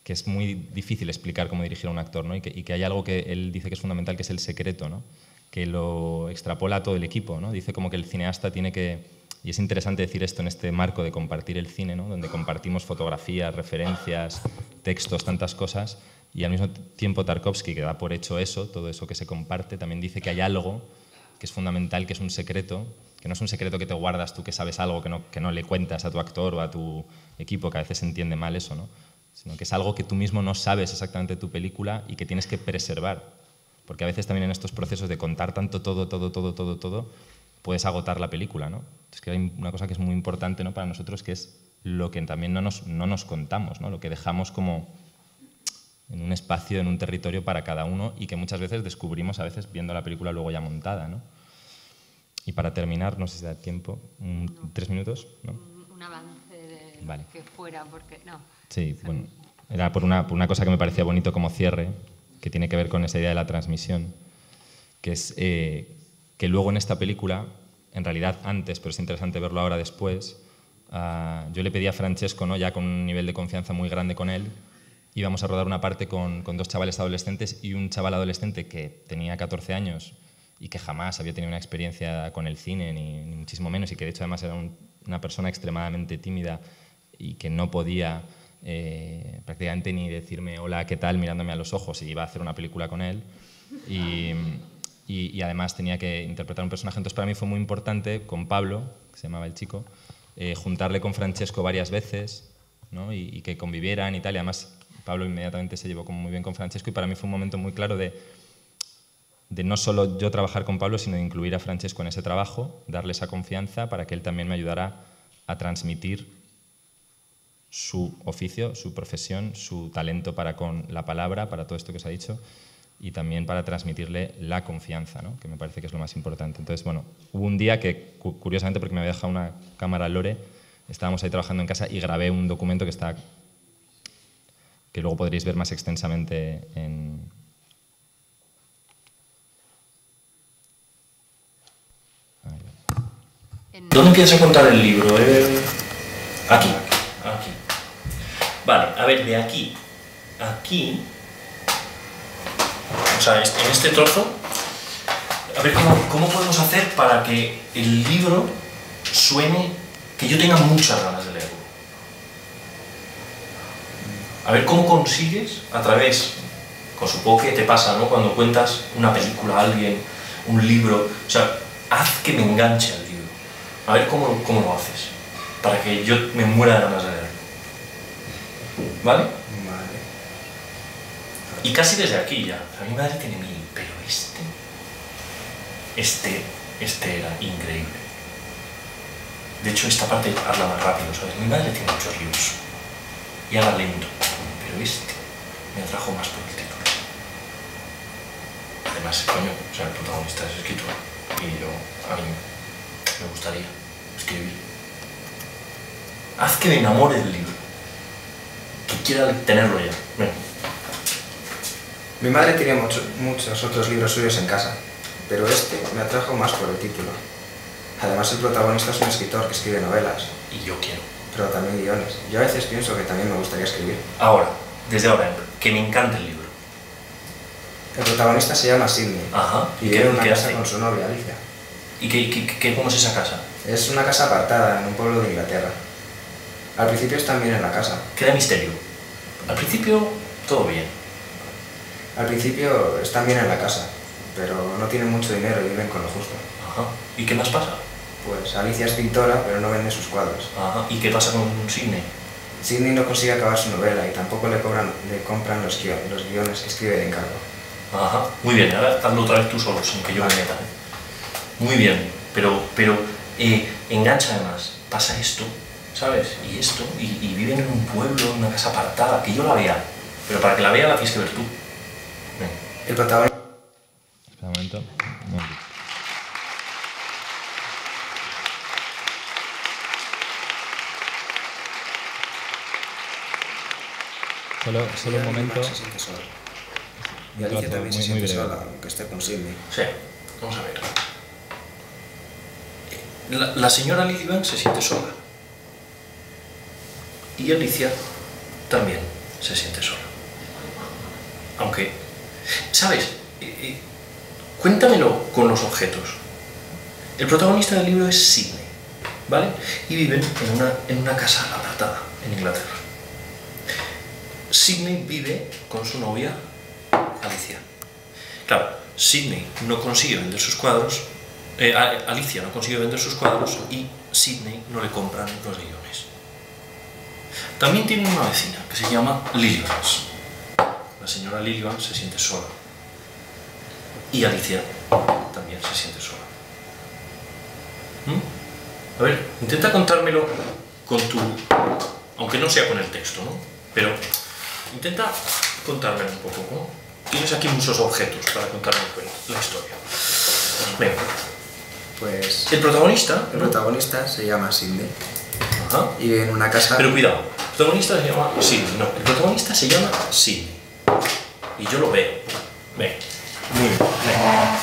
que es muy difícil explicar cómo dirigir a un actor, ¿no? Y que hay algo que él dice que es fundamental, que es el secreto, ¿no? Que lo extrapola a todo el equipo, ¿no? Dice como que el cineasta tiene que Y es interesante decir esto en este marco de compartir el cine, ¿no? Donde compartimos fotografías, referencias, textos, tantas cosas, y al mismo tiempo Tarkovsky, que da por hecho eso, todo eso que se comparte, también dice que hay algo que es fundamental, que es un secreto, que no es un secreto que te guardas tú, que sabes algo que no le cuentas a tu actor o a tu equipo, que a veces se entiende mal eso, ¿no? Sino que es algo que tú mismo no sabes exactamente de tu película y que tienes que preservar. Porque a veces también en estos procesos de contar tanto todo, puedes agotar la película, ¿no? Entonces que hay una cosa que es muy importante, ¿no?, para nosotros, que es lo que también no nos contamos, ¿no? Lo que dejamos como en un espacio, en un territorio para cada uno, y que muchas veces descubrimos viendo la película luego ya montada, ¿no? Y para terminar, no sé si da tiempo, ¿3 minutos? ¿No? Un avance de vale. Que fuera, porque no. Sí, bueno, era por una cosa que me parecía bonito como cierre, que tiene que ver con esa idea de la transmisión, que es que luego en esta película, en realidad antes, pero es interesante verlo ahora después, yo le pedí a Francesco, ¿no?, ya con un nivel de confianza muy grande con él, íbamos a rodar una parte con 2 chavales adolescentes y un chaval adolescente que tenía 14 años y que jamás había tenido una experiencia con el cine, ni muchísimo menos, y que de hecho además era una persona extremadamente tímida y que no podía prácticamente ni decirme hola, ¿qué tal?, mirándome a los ojos, y iba a hacer una película con él. Y además tenía que interpretar un personaje. Entonces para mí fue muy importante, con Pablo, que se llamaba el chico, juntarle con Francesco varias veces, ¿no?, y que convivieran y tal. Y además Pablo inmediatamente se llevó como muy bien con Francesco, y para mí fue un momento muy claro de no solo yo trabajar con Pablo, sino de incluir a Francesco en ese trabajo, darle esa confianza para que él también me ayudara a transmitir su oficio, su profesión, su talento para con la palabra, para todo esto que os ha dicho, y también para transmitirle la confianza, ¿no?, que me parece que es lo más importante. Entonces, bueno, hubo un día que, curiosamente, porque me había dejado una cámara Lore, estábamos ahí trabajando en casa y grabé un documento que luego podréis ver más extensamente en... ¿Dónde piensas contar el libro? Aquí. Vale, a ver, de aquí a aquí, o sea, en este trozo, a ver cómo podemos hacer para que el libro suene, que yo tenga muchas ganas de leerlo. A ver, ¿cómo consigues, a través, con supongo que te pasa, ¿no?, cuando cuentas una película a alguien, un libro, o sea, haz que me enganche al libro? A ver cómo lo haces, para que yo me muera de ganas de leerlo. ¿Vale? Vale. Y casi desde aquí ya. O sea, mi madre tiene 1000, pero este era increíble. De hecho, esta parte habla más rápido, ¿sabes? Mi madre tiene 8 libros y habla lento, pero este me atrajo más por el título. Además, coño, o sea, el protagonista es escritor y a mí me gustaría escribir. Haz que me enamore del libro. Que quiera tenerlo ya. Ven. Mi madre tenía muchos otros libros suyos en casa, pero este me atrajo más por el título. Además, el protagonista es un escritor que escribe novelas. Y yo quiero. Pero también guiones. Yo a veces pienso que también me gustaría escribir. Ahora, desde ahora, que me encanta el libro. El protagonista se llama Sidney. Ajá. Y vive en una casa con su novia, Alicia. ¿Y cómo es esa casa? Es una casa apartada en un pueblo de Inglaterra. Al principio están bien en la casa. Queda misterio. Al principio, todo bien. Al principio están bien en la casa, pero no tienen mucho dinero y viven con lo justo. Ajá. ¿Y qué más pasa? Pues Alicia es pintora, pero no vende sus cuadros. Ajá. ¿Y qué pasa con Sidney? Sidney no consigue acabar su novela y tampoco le compran los guiones que escribe de encargo. Ajá. Muy bien, ahora hazlo otra vez tú solo, sin que yo me meta. Muy bien, pero engancha más. Pasa esto. ¿Sabes? Y esto, y viven en un pueblo, en una casa apartada, que yo la vea, pero para que la vea la tienes que ver tú. Ven. El protagonista... Espera un momento. Solo un momento. Se siente sola. Y Alicia también se siente sola, aunque esté con Sidney. Sí, vamos a ver. La señora Lilibanks se siente sola. Y Alicia también se siente sola. Aunque, ¿sabes? Cuéntamelo con los objetos. El protagonista del libro es Sidney. ¿vale? Y viven en una casa apartada en Inglaterra. Sidney vive con su novia, Alicia. Claro, Sidney no consigue vender sus cuadros, Alicia no consigue vender sus cuadros y Sidney no le compran los guiones. También tiene una vecina que se llama Lilibanks. La señora Lilibanks se siente sola y Alicia también se siente sola. A ver, intenta contármelo con tu... aunque no sea con el texto, ¿no? Pero intenta contármelo un poco, ¿no? Tienes aquí muchos objetos para contarme la historia. Venga. Pues... El protagonista se llama Sidney. Ajá. Y en una casa... Pero cuidado, el protagonista se llama Sidney. No, el protagonista se llama Sidney. Y yo lo veo. Venga. Muy bien. Venga.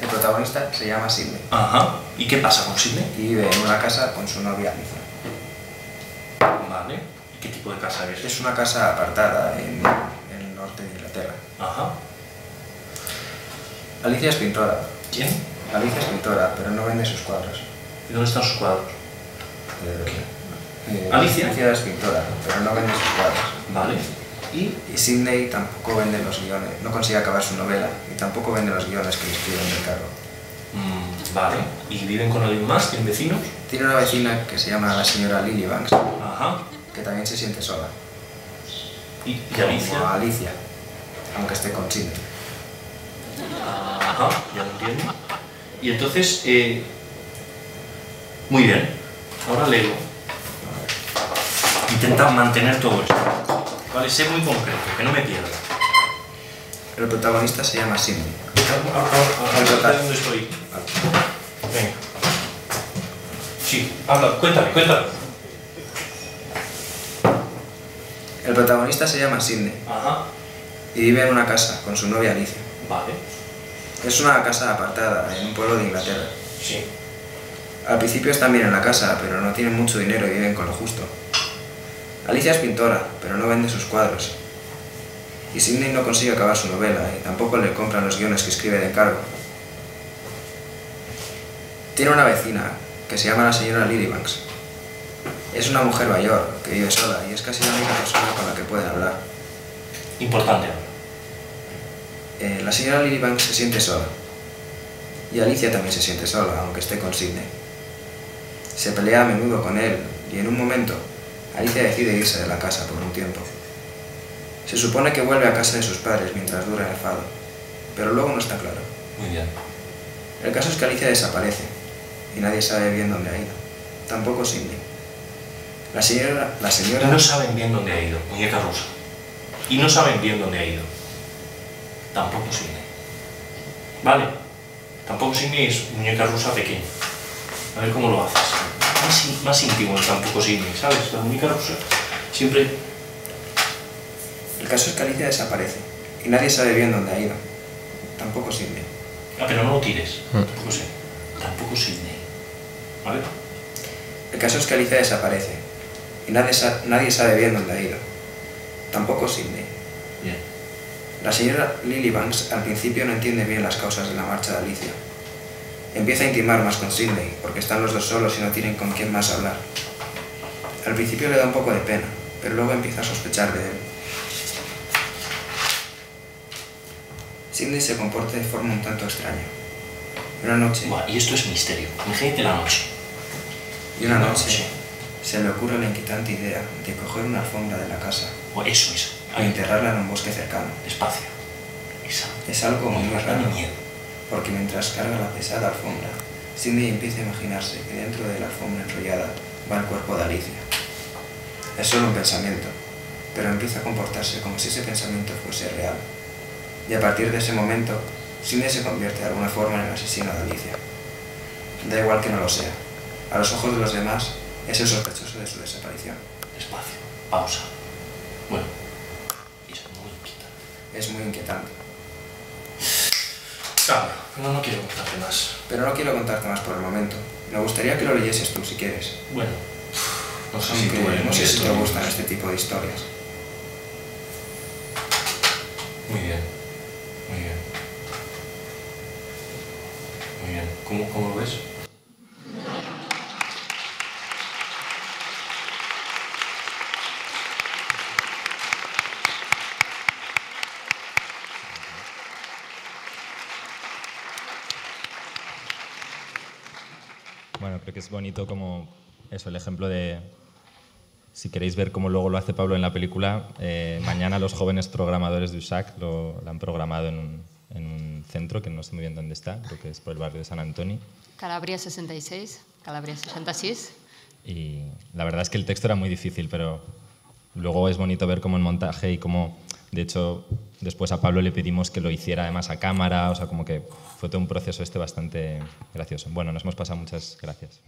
El protagonista se llama Sidney. Ajá. ¿Y qué pasa con Sidney? Y vive en una casa con su novia Alicia. Vale. ¿Y qué tipo de casa es? Es una casa apartada en el norte de Inglaterra. Ajá. Alicia es pintora. ¿Quién? Alicia es pintora, pero no vende sus cuadros. ¿Y dónde están sus cuadros? Alicia. Alicia es pintora, pero no vende sus cuadros. Vale. Y Sidney tampoco vende los guiones, no consigue acabar su novela, y tampoco vende los guiones que le escriben del cargo. Vale. ¿Y viven con alguien más? ¿Tienen vecinos? Tiene una vecina que se llama la señora Lilibanks. Ajá. Que también se siente sola. ¿Y Alicia? Como Alicia, aunque esté con Sidney. Ajá, ya lo entiendo. Y entonces, muy bien, ahora leo. Intenta mantener todo esto. Vale, sé muy concreto, que no me pierda. El protagonista se llama Sidney. Ahora, ¿dónde estoy? Venga. Sí, habla, cuéntame. El protagonista se llama Sidney. Ajá. Y vive en una casa con su novia Alicia. Vale. Es una casa apartada, en un pueblo de Inglaterra. Sí. Al principio están bien en la casa, pero no tienen mucho dinero y viven con lo justo. Alicia es pintora, pero no vende sus cuadros. Y Sidney no consigue acabar su novela, y tampoco le compran los guiones que escribe de encargo. Tiene una vecina, que se llama la señora Lilibanks. Es una mujer mayor, que vive sola, y es casi la única persona con la que puede hablar. Importante. La señora Lilibanks se siente sola. Y Alicia también se siente sola, aunque esté con Sidney. Se pelea a menudo con él, y en un momento, Alicia decide irse de la casa por un tiempo. Se supone que vuelve a casa de sus padres mientras dura el enfado, pero luego no está claro. Muy bien. El caso es que Alicia desaparece, y nadie sabe bien dónde ha ido. Tampoco Sidney. La señora... No saben bien dónde ha ido, muñeca rusa. Y no saben bien dónde ha ido. Tampoco Sidney. Vale. Tampoco Sidney es muñeca rusa pequeña. A ver cómo lo haces. Más íntimo el tampoco Sidney, ¿sabes? La muñeca rusa. Siempre... El caso es que Alicia desaparece, y nadie sabe bien dónde ha ido. Tampoco Sidney. Ah, pero no lo tires. Tampoco sé. Tampoco Sidney. ¿Vale? El caso es que Alicia desaparece, y nadie sabe bien dónde ha ido. Tampoco Sidney. Bien. La señora Lilibanks al principio no entiende bien las causas de la marcha de Alicia. Empieza a intimar más con Sidney, porque están los dos solos y no tienen con quién más hablar. Al principio le da un poco de pena, pero luego empieza a sospechar de él. Sidney se comporta de forma un tanto extraña. Una noche... Buah, y esto es misterio. Imagínate la noche. Y una noche se le ocurre la inquietante idea de coger una alfombra de la casa. Buah, eso es. Y enterrarla en un bosque cercano. Despacio. Es algo muy raro. Porque mientras carga la pesada alfombra, Sidney empieza a imaginarse que dentro de la alfombra enrollada va el cuerpo de Alicia. Es solo un pensamiento, pero empieza a comportarse como si ese pensamiento fuese real. Y a partir de ese momento, Sidney se convierte de alguna forma en el asesino de Alicia. Da igual que no lo sea. A los ojos de los demás, es el sospechoso de su desaparición. Despacio. Pausa. Bueno. Es muy inquietante. Es muy inquietante. Claro, no quiero contarte más. Pero no quiero contarte más por el momento. Me gustaría que lo leyeses tú, si quieres. Bueno. No sé si te gustan este tipo de historias. Muy bien. Muy bien. ¿Cómo lo ves? Creo que es bonito como eso, el ejemplo de, si queréis ver cómo luego lo hace Pablo en la película, mañana los jóvenes programadores de USAC lo han programado en un centro que no sé muy bien dónde está, creo que es por el barrio de San Antoni. Calabria 66, Calabria 66. Y la verdad es que el texto era muy difícil, pero luego es bonito ver cómo el montaje y cómo, de hecho, después a Pablo le pedimos que lo hiciera además a cámara, o sea, como que fue todo un proceso bastante gracioso. Bueno, nos hemos pasado, muchas gracias.